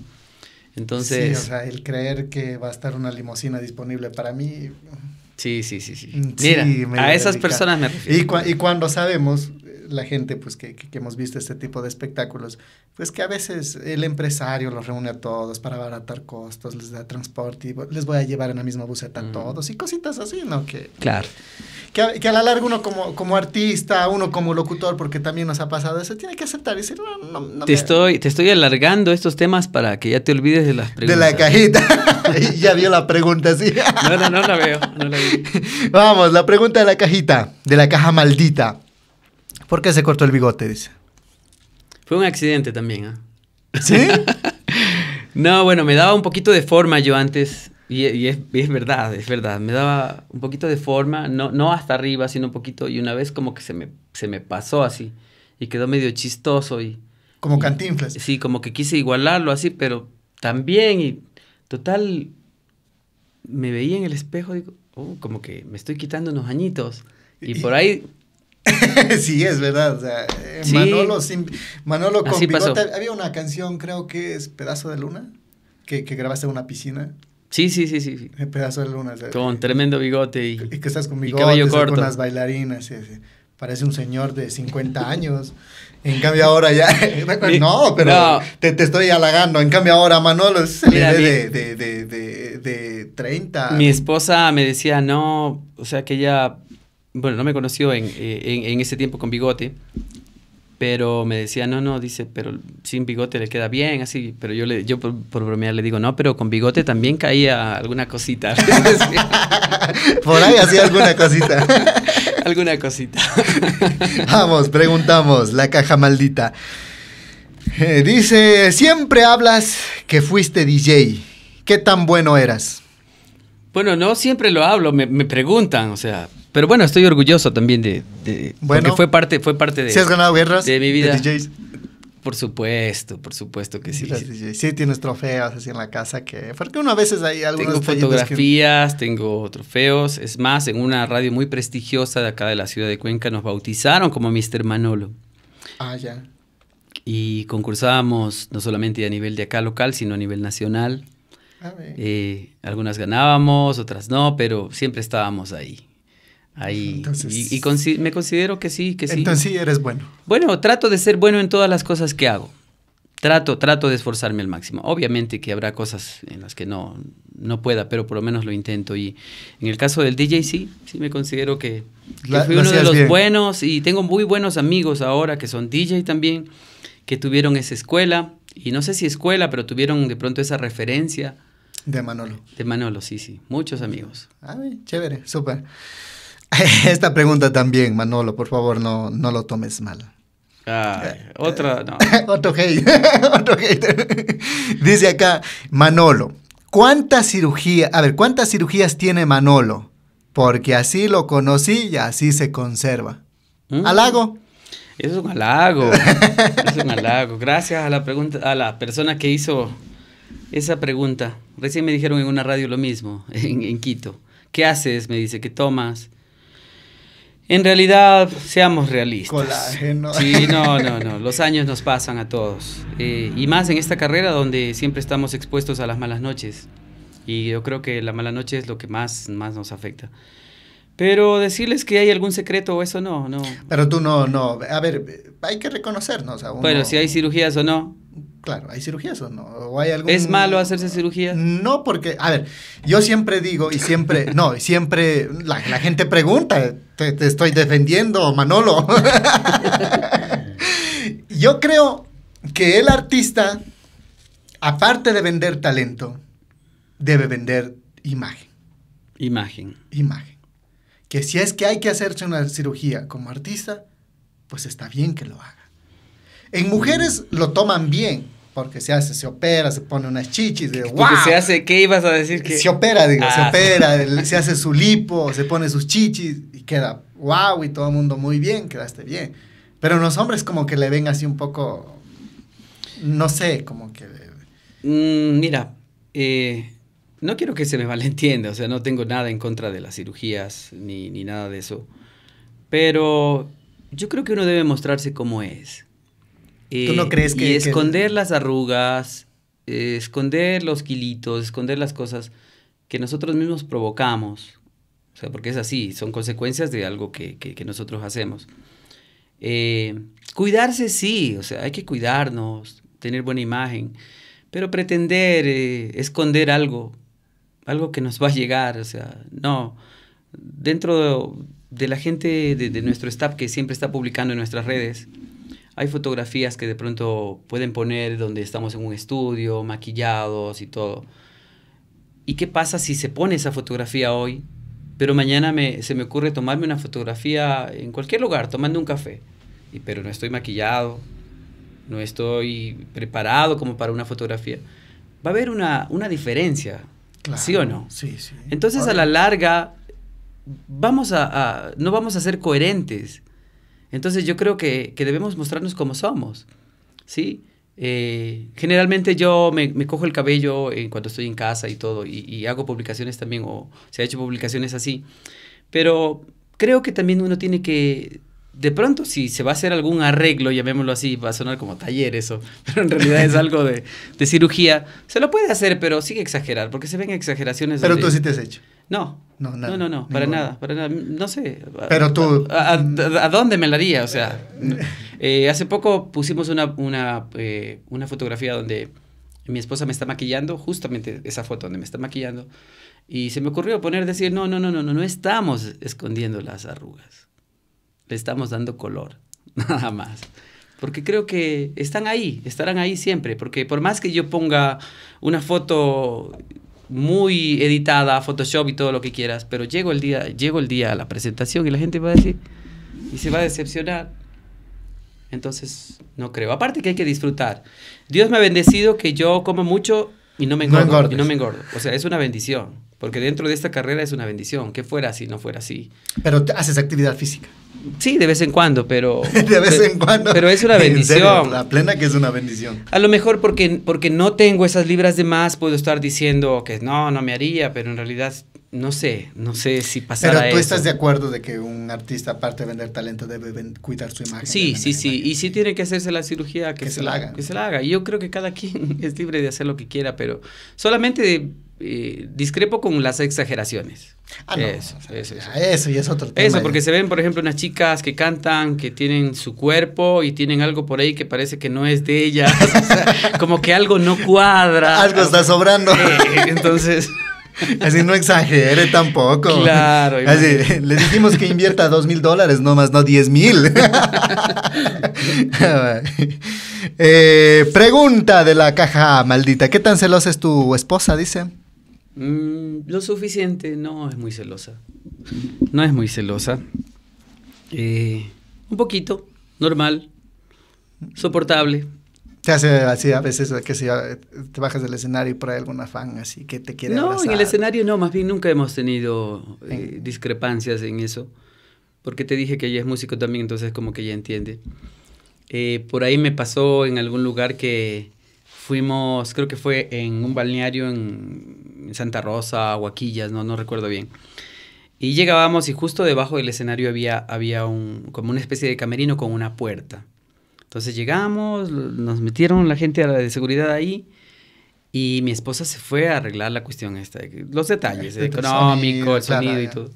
Entonces... Sí, o sea, el creer que va a estar una limusina disponible para mí... Sí, sí, sí, sí. sí Mira, a esas dedica. personas me refiero. Y, cu y cuando sabemos, la gente pues que, que, que hemos visto este tipo de espectáculos, pues que a veces el empresario los reúne a todos para abaratar costos, les da transporte, y les voy a llevar en la misma buseta mm. a todos y cositas así, ¿no? Que, claro. Que a, que a la larga uno como, como artista, uno como locutor, porque también nos ha pasado eso, tiene que aceptar y decir, no, no, no. Te, me... estoy, te estoy alargando estos temas para que ya te olvides de las preguntas. De la cajita. Ya vio la pregunta, sí. No, no, no la veo, no la veo. Vamos, la pregunta de la cajita, de la caja maldita. ¿Por qué se cortó el bigote? Dice. Fue un accidente también, ¿ah? ¿eh? ¿Sí? No, bueno, me daba un poquito de forma yo antes, y, y, es, y es verdad, es verdad, me daba un poquito de forma, no, no hasta arriba, sino un poquito, y una vez como que se me, se me pasó así, y quedó medio chistoso. y Como y, Cantinflas. Sí, como que quise igualarlo así, pero también, y total, me veía en el espejo, digo, oh, como que me estoy quitando unos añitos, y, y por ahí... Sí, es verdad, o sea, sí. Manolo, sin, Manolo con Así bigote, pasó. Había una canción, creo que es Pedazo de Luna, que, que grabaste en una piscina. Sí, sí, sí, sí. Pedazo de Luna. O sea, con tremendo bigote y, y que estás con bigote, y cabello corto, con las bailarinas, sí, sí. Parece un señor de cincuenta años, en cambio ahora ya, no, pero no. Te, te estoy halagando, en cambio ahora Manolo se Mira, le de, mi, de, de, de, de treinta. Mi esposa me decía, no, o sea que ella... Bueno, no me conoció en, en, en ese tiempo con bigote, Pero me decía, no, no, dice, pero sin bigote le queda bien, así. Pero yo, le, yo por, por bromear le digo, no, pero con bigote también caía alguna cosita. Por ahí hacía alguna cosita. Alguna cosita. Vamos, preguntamos, la caja maldita. Eh, dice, siempre hablas que fuiste D J. ¿Qué tan bueno eras? Bueno, no siempre lo hablo, me, me preguntan, o sea... Pero bueno, estoy orgulloso también de... de bueno, porque fue parte, fue parte de... ¿Sí has ganado guerras de mi vida? De D Js. Por supuesto, por supuesto que sí. Sí, tienes trofeos así en la casa que... Porque uno a veces hay algunos... Tengo fotografías, que... tengo trofeos. Es más, en una radio muy prestigiosa de acá de la ciudad de Cuenca nos bautizaron como mister Manolo. Ah, ya. Y concursábamos no solamente a nivel de acá local, sino a nivel nacional. A ver. Eh, algunas ganábamos, otras no, pero siempre estábamos ahí. Ahí. Entonces, y y con, me considero que sí, que sí. Entonces sí eres bueno. Bueno, trato de ser bueno en todas las cosas que hago. Trato, trato de esforzarme al máximo. Obviamente que habrá cosas en las que no, no pueda, pero por lo menos lo intento. Y en el caso del D J, sí, sí me considero que, que La, fui uno de los bien. buenos. Y tengo muy buenos amigos ahora que son D J también, que tuvieron esa escuela. Y no sé si escuela, pero tuvieron de pronto esa referencia. De Manolo. De Manolo, sí, sí. Muchos amigos. Ah, chévere, súper. Esta pregunta también, Manolo, por favor, no, no lo tomes mal. Ay, eh, otra, no. Otro hate, otro hate. Dice acá, Manolo, ¿cuántas cirugías, a ver, cuántas cirugías tiene Manolo? Porque así lo conocí y así se conserva. ¿Mm? ¿Halago? Es un halago, es un halago. Gracias a la pregunta, a la persona que hizo esa pregunta. Recién me dijeron en una radio lo mismo, en, en Quito. ¿Qué haces? Me dice, ¿qué tomas? En realidad, seamos realistas. Colágeno. Sí, no, no, no. Los años nos pasan a todos. Eh, y más en esta carrera donde siempre estamos expuestos a las malas noches. Y yo creo que la mala noche es lo que más, más nos afecta. Pero decirles que hay algún secreto o eso no, no. Pero tú no, no. A ver, hay que reconocernos. Uno... Bueno, si hay cirugías o no. Claro, ¿hay cirugías o no? ¿O hay algún... ¿Es malo hacerse cirugía? No, porque, a ver, yo siempre digo y siempre, no, siempre la, la gente pregunta, te, te estoy defendiendo, Manolo. Yo creo que el artista, aparte de vender talento, debe vender imagen. Imagen. Imagen. Que si es que hay que hacerse una cirugía como artista, pues está bien que lo haga. En mujeres lo toman bien. Porque se hace, se opera, se pone unas chichis. De, ¡wow! Porque se hace, ¿qué ibas a decir? Que... Se opera, digo, ah. se opera, se hace su lipo, se pone sus chichis y queda wow y todo el mundo muy bien, quedaste bien. Pero los hombres como que le ven así un poco, no sé, como que... Mm, mira, eh, no quiero que se me malentienda, o sea, no tengo nada en contra de las cirugías ni, ni nada de eso. Pero yo creo que uno debe mostrarse como es. Eh, ¿Tú no crees que...? Y esconder que... las arrugas, eh, esconder los kilitos, esconder las cosas que nosotros mismos provocamos. O sea, porque es así, son consecuencias de algo que, que, que nosotros hacemos. Eh, cuidarse sí, o sea, hay que cuidarnos, tener buena imagen, pero pretender eh, esconder algo, algo que nos va a llegar, o sea, no. Dentro de, de la gente, de, de nuestro staff que siempre está publicando en nuestras redes... Hay fotografías que de pronto pueden poner donde estamos en un estudio, maquillados y todo. ¿Y qué pasa si se pone esa fotografía hoy, pero mañana me, se me ocurre tomarme una fotografía en cualquier lugar, tomando un café? Y, pero no estoy maquillado, no estoy preparado como para una fotografía. Va a haber una, una diferencia, claro, ¿sí o no? Sí, sí. Entonces, obvio, a la larga, vamos a, a, no vamos a ser coherentes. Entonces yo creo que, que debemos mostrarnos como somos, ¿sí? Eh, generalmente yo me, me cojo el cabello eh, cuando estoy en casa y todo, y, y hago publicaciones también, o se ha hecho publicaciones así, pero creo que también uno tiene que, de pronto si se va a hacer algún arreglo, llamémoslo así, va a sonar como taller eso, pero en realidad es algo de, de cirugía, se lo puede hacer, pero sin exagerar, porque se ven exageraciones. Pero donde... tú sí te has hecho. No, no, nada, no, no, no para nada, para nada, no sé. Pero tú... ¿A, a, a, a dónde me la haría? O sea, eh, hace poco pusimos una, una, eh, una fotografía donde mi esposa me está maquillando, justamente esa foto donde me está maquillando, y se me ocurrió poner, decir, no, no, no, no, no, no estamos escondiendo las arrugas, le estamos dando color, nada más. porque creo que están ahí, estarán ahí siempre, porque por más que yo ponga una foto muy editada, Photoshop y todo lo que quieras, pero llego el día, llego el día a la presentación y la gente va a decir, y se va a decepcionar. Entonces, no creo. Aparte que hay que disfrutar. Dios me ha bendecido que yo como mucho y no me engordo. No y no me engordo. O sea, es una bendición. Porque dentro de esta carrera es una bendición, que fuera así, no fuera así. Pero haces actividad física. Sí, de vez en cuando, pero... de vez en cuando. Pero es una bendición. En serio, la plena que es una bendición. A lo mejor porque, porque no tengo esas libras de más, puedo estar diciendo que no, no me haría, pero en realidad no sé, no sé si pasara eso. Pero tú eso. Estás de acuerdo de que un artista, aparte de vender talento, debe cuidar su imagen. Sí, sí, sí. Imagen. Y si tiene que hacerse la cirugía, que, que se la haga. Que se la haga. Y yo creo que cada quien es libre de hacer lo que quiera, pero solamente... de, Eh, discrepo con las exageraciones. Ah, no, eso, o sea, eso, eso. eso y es otro tema. Eso, porque ya. Se ven, por ejemplo, unas chicas que cantan, que tienen su cuerpo y tienen algo por ahí que parece que no es de ellas. O sea, como que algo no cuadra. Algo está sobrando. Eh, entonces... Así no exagere tampoco. Claro. Imagínate. Así, le dijimos que invierta dos mil dólares, no más, no diez mil. eh, pregunta de la caja maldita. ¿Qué tan celosa es tu esposa? Dice. Mm, lo suficiente, no es muy celosa. No es muy celosa. Eh, un poquito, normal, soportable. Te hace así a veces que si te bajas del escenario y por ahí algún afán así que te quiere abrazar. No, en el escenario no, más bien nunca hemos tenido eh, discrepancias en eso, porque te dije que ella es músico también, entonces como que ella entiende. Eh, por ahí me pasó en algún lugar que fuimos, creo que fue en un balneario en Santa Rosa, Huaquillas, no, no recuerdo bien. Y llegábamos y justo debajo del escenario había, había un, como una especie de camerino con una puerta. Entonces llegamos, nos metieron la gente de seguridad ahí y mi esposa se fue a arreglar la cuestión esta, los detalles el económico, el sonido claro, y todo.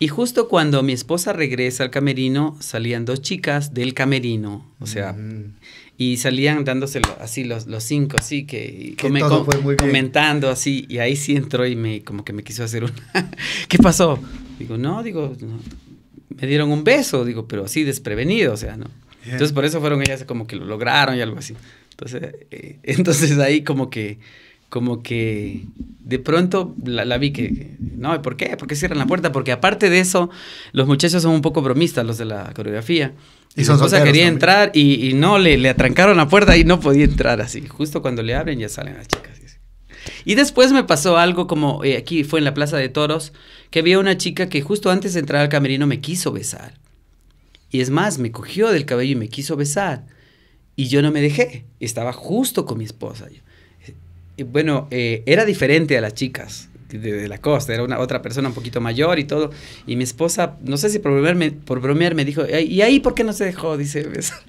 Y justo cuando mi esposa regresa al camerino, salían dos chicas del camerino, o sea, mm. y salían dándoselo así los, los cinco, así que, que come, todo com, fue muy bien. Comentando así, y ahí sí entró y me como que me quiso hacer una, ¿qué pasó? Digo, no, digo, no. Me dieron un beso, digo, pero así desprevenido, o sea, no. Yeah. Entonces, por eso fueron ellas como que lo lograron y algo así. Entonces, eh, entonces ahí como que, como que de pronto la, la vi que, que, no, ¿por qué? ¿Por qué cierran la puerta? Porque aparte de eso, los muchachos son un poco bromistas, los de la coreografía. Y, y son solteros. Quería también. Entrar y, y no, le, le atrancaron la puerta y no podía entrar así. Justo cuando le abren ya salen las chicas. Así. Y después me pasó algo como, eh, aquí fue en la Plaza de Toros, que había una chica que justo antes de entrar al camerino me quiso besar. Y es más, me cogió del cabello y me quiso besar. Y yo no me dejé. Estaba justo con mi esposa. Y bueno, eh, era diferente a las chicas de, de la costa. Era una otra persona un poquito mayor y todo. Y mi esposa, no sé si por bromear me, por bromear me dijo, ¿y ahí por qué no se dejó? Dice, besar.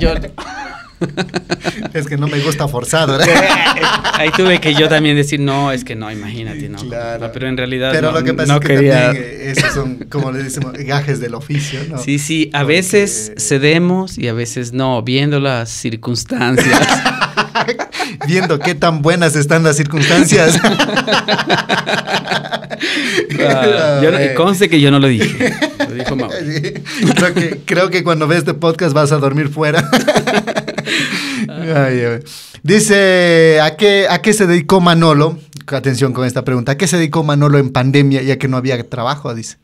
yo... Es que no me gusta forzado, ¿verdad? Ahí tuve que yo también decir, no, es que no, imagínate, no. Claro. Pero en realidad Pero no, lo que pasa no es que quería... también esos son, como le decimos, gajes del oficio, ¿no? Sí, sí, a Porque... veces cedemos y a veces no, viendo las circunstancias. Viendo qué tan buenas están las circunstancias. Claro. Yo no, y conste que yo no lo dije. Lo dijo Mauri. Sí. Creo que, creo que cuando ves este podcast vas a dormir fuera. Ay, dice, ¿a qué, ¿a qué se dedicó Manolo? Atención con esta pregunta. ¿A qué se dedicó Manolo en pandemia ya que no había trabajo? Dice.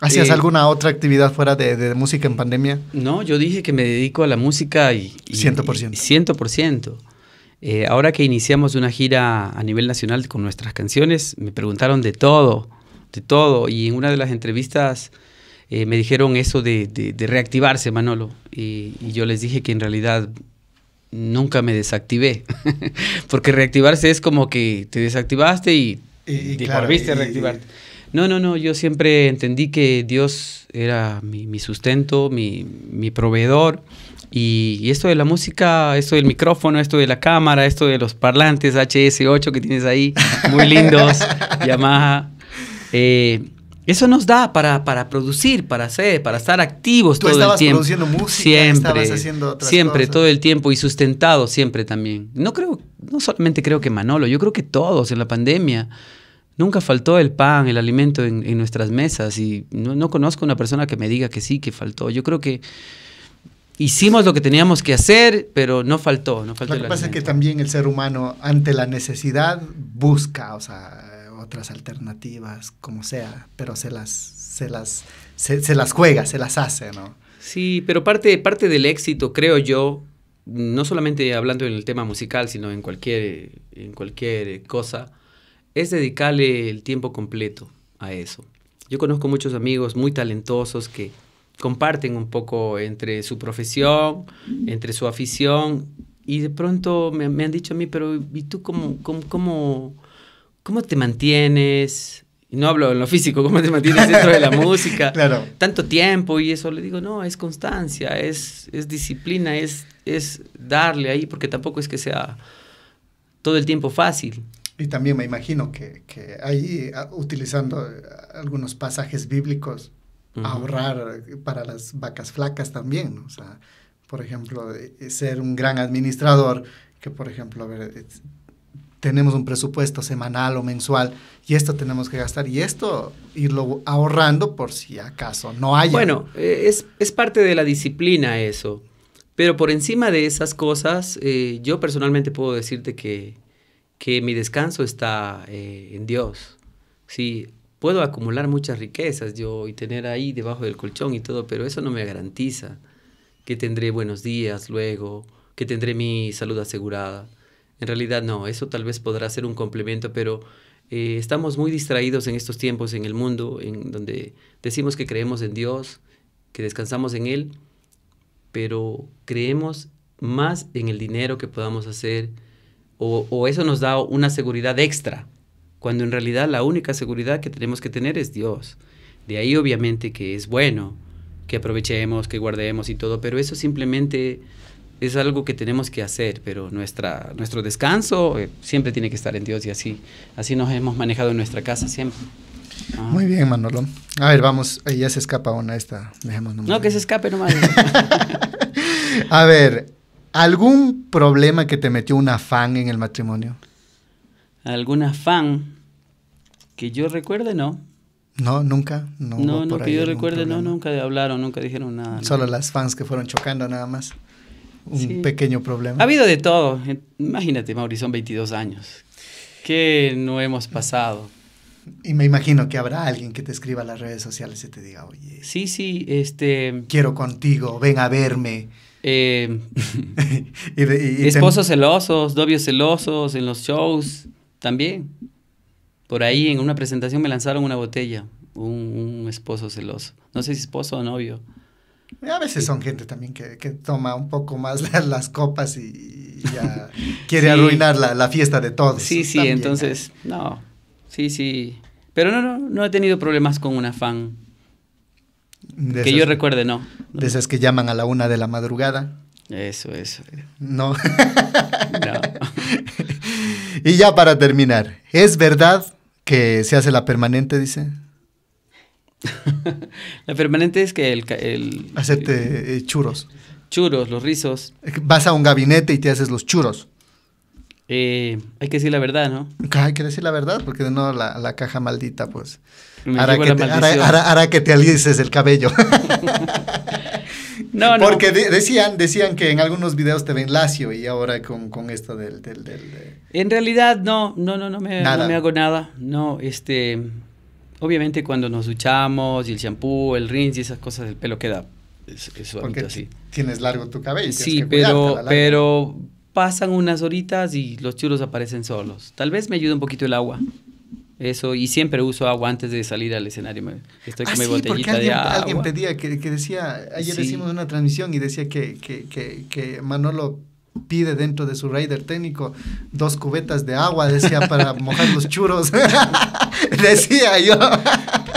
¿Hacías eh, alguna otra actividad fuera de, de música en pandemia? No, yo dije que me dedico a la música y... y cien por ciento. Y cien por ciento. Eh, ahora que iniciamos una gira a nivel nacional con nuestras canciones, me preguntaron de todo, de todo. Y en una de las entrevistas... Eh, me dijeron eso de, de, de reactivarse, Manolo, y, y yo les dije que en realidad nunca me desactivé, porque reactivarse es como que te desactivaste y, y, y te claro, volviste y, a reactivarte. Y, no, no, no, yo siempre entendí que Dios era mi, mi sustento, mi, mi proveedor, y, y esto de la música, esto del micrófono, esto de la cámara, esto de los parlantes H S ocho que tienes ahí, muy lindos, Yamaha, eh... Eso nos da para, para producir, para hacer, para estar activos todo el tiempo. Tú estabas produciendo música, siempre, estabas haciendo otras siempre, cosas. Todo el tiempo y sustentado siempre también. No creo, no solamente creo que Manolo, yo creo que todos en la pandemia nunca faltó el pan, el alimento en, en nuestras mesas y no, no conozco una persona que me diga que sí, que faltó. Yo creo que Hicimos lo que teníamos que hacer, pero no faltó. No faltó lo que pasa es que también el ser humano, ante la necesidad, busca, o sea, otras alternativas, como sea, pero se las, se las, se, se las juega, se las hace, ¿no? Sí, pero parte, parte del éxito, creo yo, no solamente hablando en el tema musical, sino en cualquier, en cualquier cosa, es dedicarle el tiempo completo a eso. Yo conozco muchos amigos muy talentosos que comparten un poco entre su profesión, entre su afición, y de pronto me, me han dicho a mí, pero ¿y tú cómo, cómo, cómo, cómo te mantienes? Y no hablo en lo físico, ¿cómo te mantienes dentro de la música? Claro. Tanto tiempo y eso, le digo, no, es constancia, es, es disciplina, es, es darle ahí, porque tampoco es que sea todo el tiempo fácil. Y también me imagino que, que ahí, utilizando algunos pasajes bíblicos, Uh-huh. ahorrar para las vacas flacas también, ¿no? O sea, por ejemplo, ser un gran administrador, que por ejemplo, a ver, es, tenemos un presupuesto semanal o mensual, y esto tenemos que gastar, y esto irlo ahorrando por si acaso no haya. Bueno, es, es parte de la disciplina eso, pero por encima de esas cosas, eh, yo personalmente puedo decirte que, que mi descanso está eh, en Dios, sí. Puedo acumular muchas riquezas yo y tener ahí debajo del colchón y todo, pero eso no me garantiza que tendré buenos días luego, que tendré mi salud asegurada. En realidad no, eso tal vez podrá ser un complemento, pero eh, estamos muy distraídos en estos tiempos en el mundo, en donde decimos que creemos en Dios, que descansamos en Él, pero creemos más en el dinero que podamos hacer, o, o eso nos da una seguridad extra, cuando en realidad la única seguridad que tenemos que tener es Dios. De ahí obviamente que es bueno que aprovechemos, que guardemos y todo, pero eso simplemente es algo que tenemos que hacer, pero nuestra, nuestro descanso eh, siempre tiene que estar en Dios, y así, así nos hemos manejado en nuestra casa siempre. Ah. Muy bien, Manolo. A ver, vamos, ya se escapa una esta. Dejemos nomás. No, que se escape nomás. A ver, ¿algún problema que te metió un afán en el matrimonio? ¿Algún afán? Que yo recuerde, no. No, nunca. No, no, no que yo recuerde, no, nunca hablaron, nunca dijeron nada. Solo no. Las fans que fueron chocando nada más. Un sí. pequeño problema. Ha habido de todo. Imagínate, Mauri, son veintidós años. ¿Qué no hemos pasado? Y me imagino que habrá alguien que te escriba a las redes sociales y te diga, oye. Sí, sí, este... quiero contigo, ven a verme. Eh, y de, y esposos te... celosos, novios celosos en los shows también. Por ahí en una presentación me lanzaron una botella, un, un esposo celoso. No sé si esposo o novio. A veces sí. Son gente también que, que toma un poco más la, las copas y, y ya quiere sí. arruinar la, la fiesta de todos. Sí, sí, también, entonces, ¿eh? no, sí, sí. Pero no, no, no he tenido problemas con una fan. De que esas, yo recuerde, no, no. De esas que llaman a la una de la madrugada. Eso, eso. No. No. Y ya para terminar, ¿es verdad que se hace la permanente, dice? La permanente es que el... el hacerte eh, churos. Churos, los rizos. Vas a un gabinete y te haces los churos. Eh, hay que decir la verdad, ¿no? Hay que decir la verdad, porque de nuevo la, la caja maldita, pues, hará que, te, hará, hará, hará que te alices el cabello. No, no. Porque de, decían, decían que en algunos videos te ven lacio, y ahora con, con esto del, del, del, del... En realidad no, no, no, no me, no me hago nada, no, este, obviamente cuando nos duchamos y el shampoo, el rinse y esas cosas, el pelo queda suavito así. Tienes largo tu cabello. Sí, que pero, pero pasan unas horitas y los churos aparecen solos. Tal vez me ayude un poquito el agua. Eso, y siempre uso agua antes de salir al escenario. Estoy con ah, mi sí, botellita alguien, de agua. Alguien pedía, que, que decía, ayer sí. hicimos una transmisión y decía que, que, que, que Manolo pide dentro de su rider técnico dos cubetas de agua, decía, para mojar los churos. Decía yo.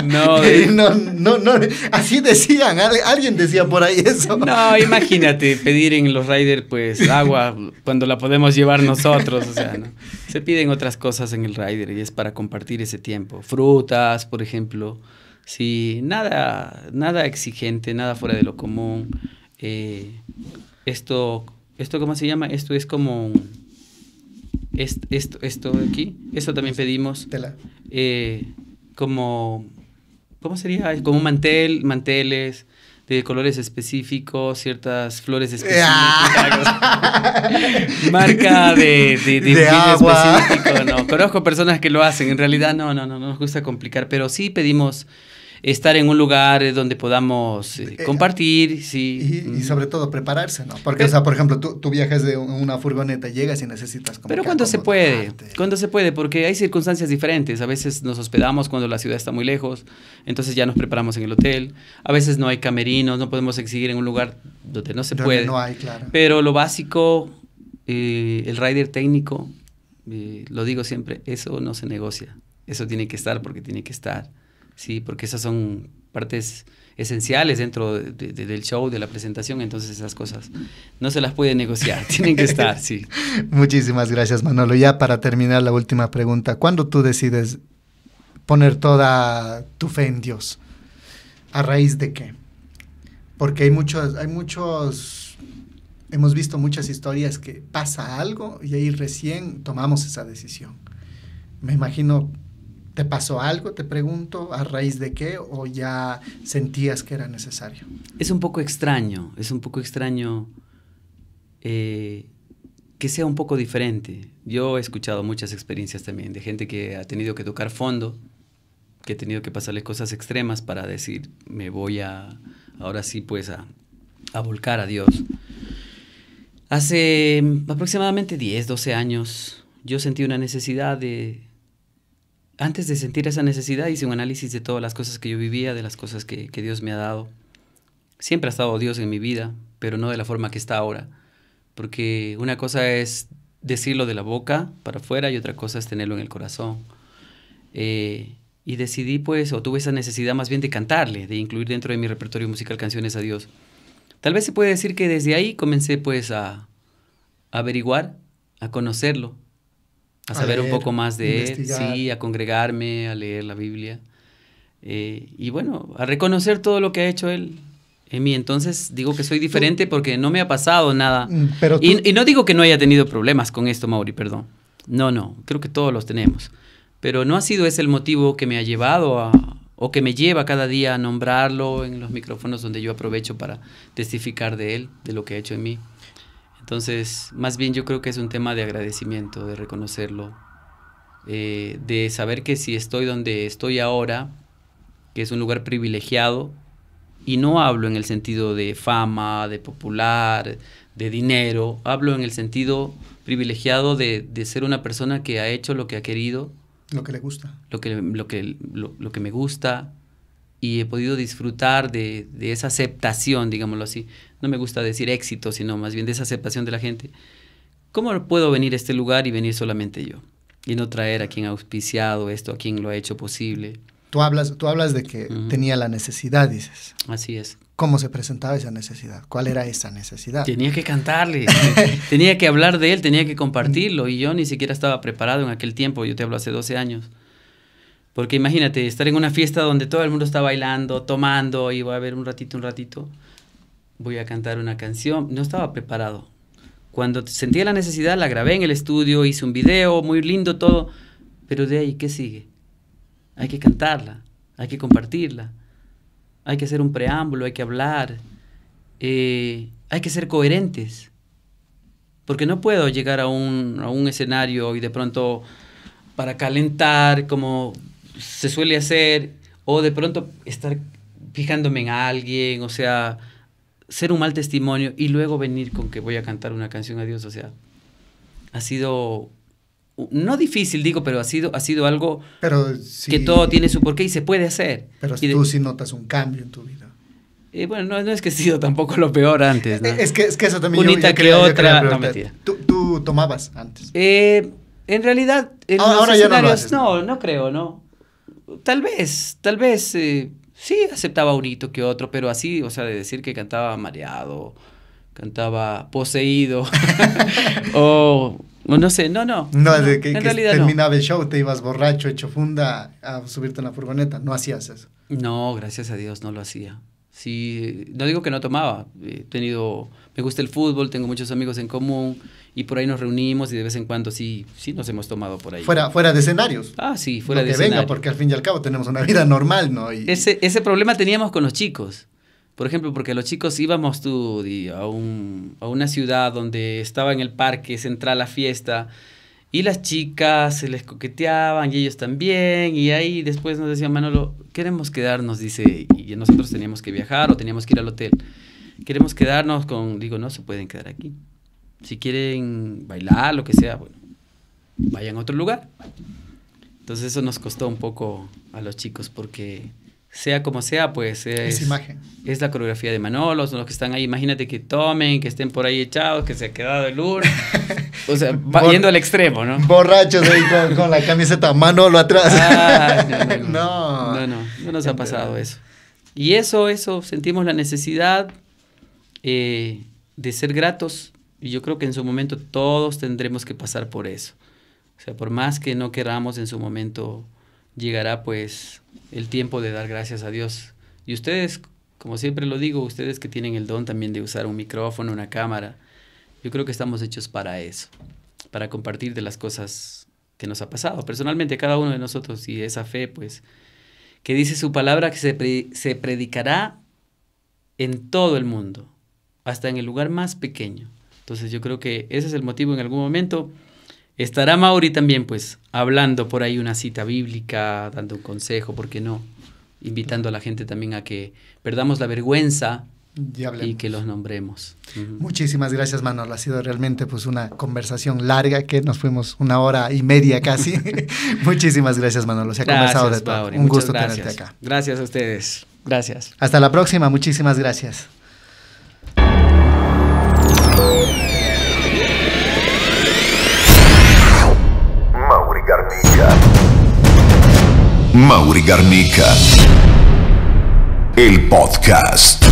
No, es... no, no, no, así decían, alguien decía por ahí eso. No, imagínate, pedir en los riders, pues, agua, cuando la podemos llevar nosotros, o sea, ¿no? Se piden otras cosas en el rider y es para compartir ese tiempo. Frutas, por ejemplo, sí, nada, nada exigente, nada fuera de lo común. Eh, esto, esto, ¿cómo se llama? Esto es como... un, est, esto, esto de aquí, esto también pedimos. Tela. Eh, como... ¿Cómo sería? Como mantel, manteles, de colores específicos, ciertas flores específicas, marca de, de, de, de, de agua. Específico, no. Conozco personas que lo hacen, en realidad no, no, no, no nos gusta complicar, pero sí pedimos estar en un lugar donde podamos eh, compartir, eh, sí. Y, y sobre todo prepararse, ¿no? Porque, pero, o sea, por ejemplo, tú, tú viajas de una furgoneta, llegas y necesitas... Pero cuando se puede, cuando se puede, porque hay circunstancias diferentes. A veces nos hospedamos cuando la ciudad está muy lejos, entonces ya nos preparamos en el hotel. A veces no hay camerinos, no podemos exigir en un lugar donde no se puede. No hay, claro. Pero lo básico, eh, el rider técnico, eh, lo digo siempre, eso no se negocia. Eso tiene que estar porque tiene que estar. Sí, porque esas son partes esenciales dentro de, de, del show, de la presentación, entonces esas cosas no se las puede negociar, tienen que estar, sí. Muchísimas gracias, Manolo. Ya para terminar, la última pregunta, ¿cuándo tú decides poner toda tu fe en Dios? ¿A raíz de qué? Porque hay muchos, hay muchos, hemos visto muchas historias que pasa algo y ahí recién tomamos esa decisión. Me imagino... ¿Te pasó algo, te pregunto, a raíz de qué, o ya sentías que era necesario? Es un poco extraño, es un poco extraño eh, que sea un poco diferente. Yo he escuchado muchas experiencias también de gente que ha tenido que tocar fondo, que ha tenido que pasarle cosas extremas para decir, me voy a, ahora sí pues a, a volcar a Dios. Hace aproximadamente diez, doce años yo sentí una necesidad de... Antes de sentir esa necesidad hice un análisis de todas las cosas que yo vivía, de las cosas que, que Dios me ha dado. Siempre ha estado Dios en mi vida, pero no de la forma que está ahora. Porque una cosa es decirlo de la boca para afuera y otra cosa es tenerlo en el corazón. Eh, y decidí pues, o tuve esa necesidad más bien de cantarle, de incluir dentro de mi repertorio musical canciones a Dios. Tal vez se puede decir que desde ahí comencé pues a, a averiguar, a conocerlo. A saber a leer, un poco más de él, sí, a congregarme, a leer la Biblia. Eh, y bueno, a reconocer todo lo que ha hecho él en mí. Entonces digo que soy diferente tú, porque no me ha pasado nada. Pero tú, y, y no digo que no haya tenido problemas con esto, Mauri, perdón. No, no, creo que todos los tenemos. Pero no ha sido ese el motivo que me ha llevado a, o que me lleva cada día a nombrarlo en los micrófonos donde yo aprovecho para testificar de él, de lo que ha hecho en mí. Entonces, más bien yo creo que es un tema de agradecimiento, de reconocerlo, eh, de saber que si estoy donde estoy ahora, que es un lugar privilegiado, y no hablo en el sentido de fama, de popular, de dinero, hablo en el sentido privilegiado de, de ser una persona que ha hecho lo que ha querido. Lo que le gusta. Lo que, lo que, lo, lo que me gusta, y he podido disfrutar de, de esa aceptación, digámoslo así. No me gusta decir éxito, sino más bien de esa aceptación de la gente. ¿Cómo puedo venir a este lugar y venir solamente yo? Y no traer a quien ha auspiciado esto, a quien lo ha hecho posible. Tú hablas, tú hablas de que uh-huh. tenía la necesidad, dices. Así es. ¿Cómo se presentaba esa necesidad? ¿Cuál era esa necesidad? Tenía que cantarle, tenía que hablar de él, tenía que compartirlo. Y yo ni siquiera estaba preparado en aquel tiempo, yo te hablo hace doce años. Porque imagínate, estar en una fiesta donde todo el mundo está bailando, tomando, y voy a ver un ratito, un ratito, voy a cantar una canción. No estaba preparado. Cuando sentía la necesidad, la grabé en el estudio, hice un video, muy lindo todo. Pero de ahí, ¿qué sigue? Hay que cantarla, hay que compartirla, hay que hacer un preámbulo, hay que hablar, eh, hay que ser coherentes. Porque no puedo llegar a un, a un escenario y de pronto para calentar, como se suele hacer, o de pronto estar fijándome en alguien, o sea, ser un mal testimonio y luego venir con que voy a cantar una canción a Dios. O sea, ha sido, no difícil digo, pero ha sido, ha sido algo pero sí, que todo tiene su porqué y se puede hacer. Pero y tú de, sí notas un cambio en tu vida. Eh, bueno, no, no es que he sido tampoco lo peor antes, ¿no? es, que, es que eso también... Unita yo, yo que quería, otra, yo no mentira. ¿Tú, tú tomabas antes? Eh, en realidad, en ahora, los ahora escenarios, ya no, lo haces, no, no creo, no. Tal vez, tal vez... Eh, sí, aceptaba unito que otro, pero así, o sea, de decir que cantaba mareado, cantaba poseído, o, o no sé, no, no. No, no de que, en que realidad terminaba no. El show, te ibas borracho, hecho funda, a subirte en la furgoneta, no hacías eso. No, gracias a Dios no lo hacía. Sí, no digo que no tomaba, he tenido, me gusta el fútbol, tengo muchos amigos en común, y por ahí nos reunimos y de vez en cuando sí, sí nos hemos tomado por ahí. Fuera, fuera de escenarios. Ah, sí, fuera de escenarios. Lo que venga, porque al fin y al cabo tenemos una vida normal, ¿no? Y... Ese, ese problema teníamos con los chicos, Por ejemplo, porque los chicos íbamos tú a, un, a una ciudad donde estaba en el parque central la fiesta y las chicas se les coqueteaban y ellos también, y ahí después nos decían, Manolo, queremos quedarnos, dice, y nosotros teníamos que viajar o teníamos que ir al hotel. Queremos quedarnos con, digo, no se pueden quedar aquí. Si quieren bailar, lo que sea, bueno, vayan a otro lugar. Entonces eso nos costó un poco a los chicos porque sea como sea, pues es, es, imagen. es la coreografía de Manolo, son los que están ahí, imagínate que tomen, que estén por ahí echados, que se ha quedado el uno, o sea, Bor yendo al extremo, ¿no? Borrachos ahí con, con la camiseta Manolo atrás. Ah, no, no, no. No, no, no, no nos ha pasado eso. Y eso, eso, sentimos la necesidad eh, de ser gratos. Y yo creo que en su momento todos tendremos que pasar por eso. O sea, por más que no queramos, en su momento llegará pues el tiempo de dar gracias a Dios. Y ustedes, como siempre lo digo, ustedes que tienen el don también de usar un micrófono, una cámara, yo creo que estamos hechos para eso, para compartir de las cosas que nos ha pasado personalmente a cada uno de nosotros, y esa fe pues que dice su palabra que se, pre se predicará en todo el mundo, hasta en el lugar más pequeño. Entonces yo creo que ese es el motivo. En algún momento estará Mauri también, pues, hablando por ahí una cita bíblica, dando un consejo, ¿por qué no? Invitando a la gente también a que perdamos la vergüenza y que los nombremos. Uh-huh. Muchísimas gracias, Manolo. Ha sido realmente, pues, una conversación larga que nos fuimos una hora y media casi. Muchísimas gracias, Manolo. Se ha gracias, conversado de todo. Mauri, un gusto gracias. tenerte acá. Gracias a ustedes. Gracias. Hasta la próxima. Muchísimas gracias. Mauri Garnica. Mauri Garnica. El podcast.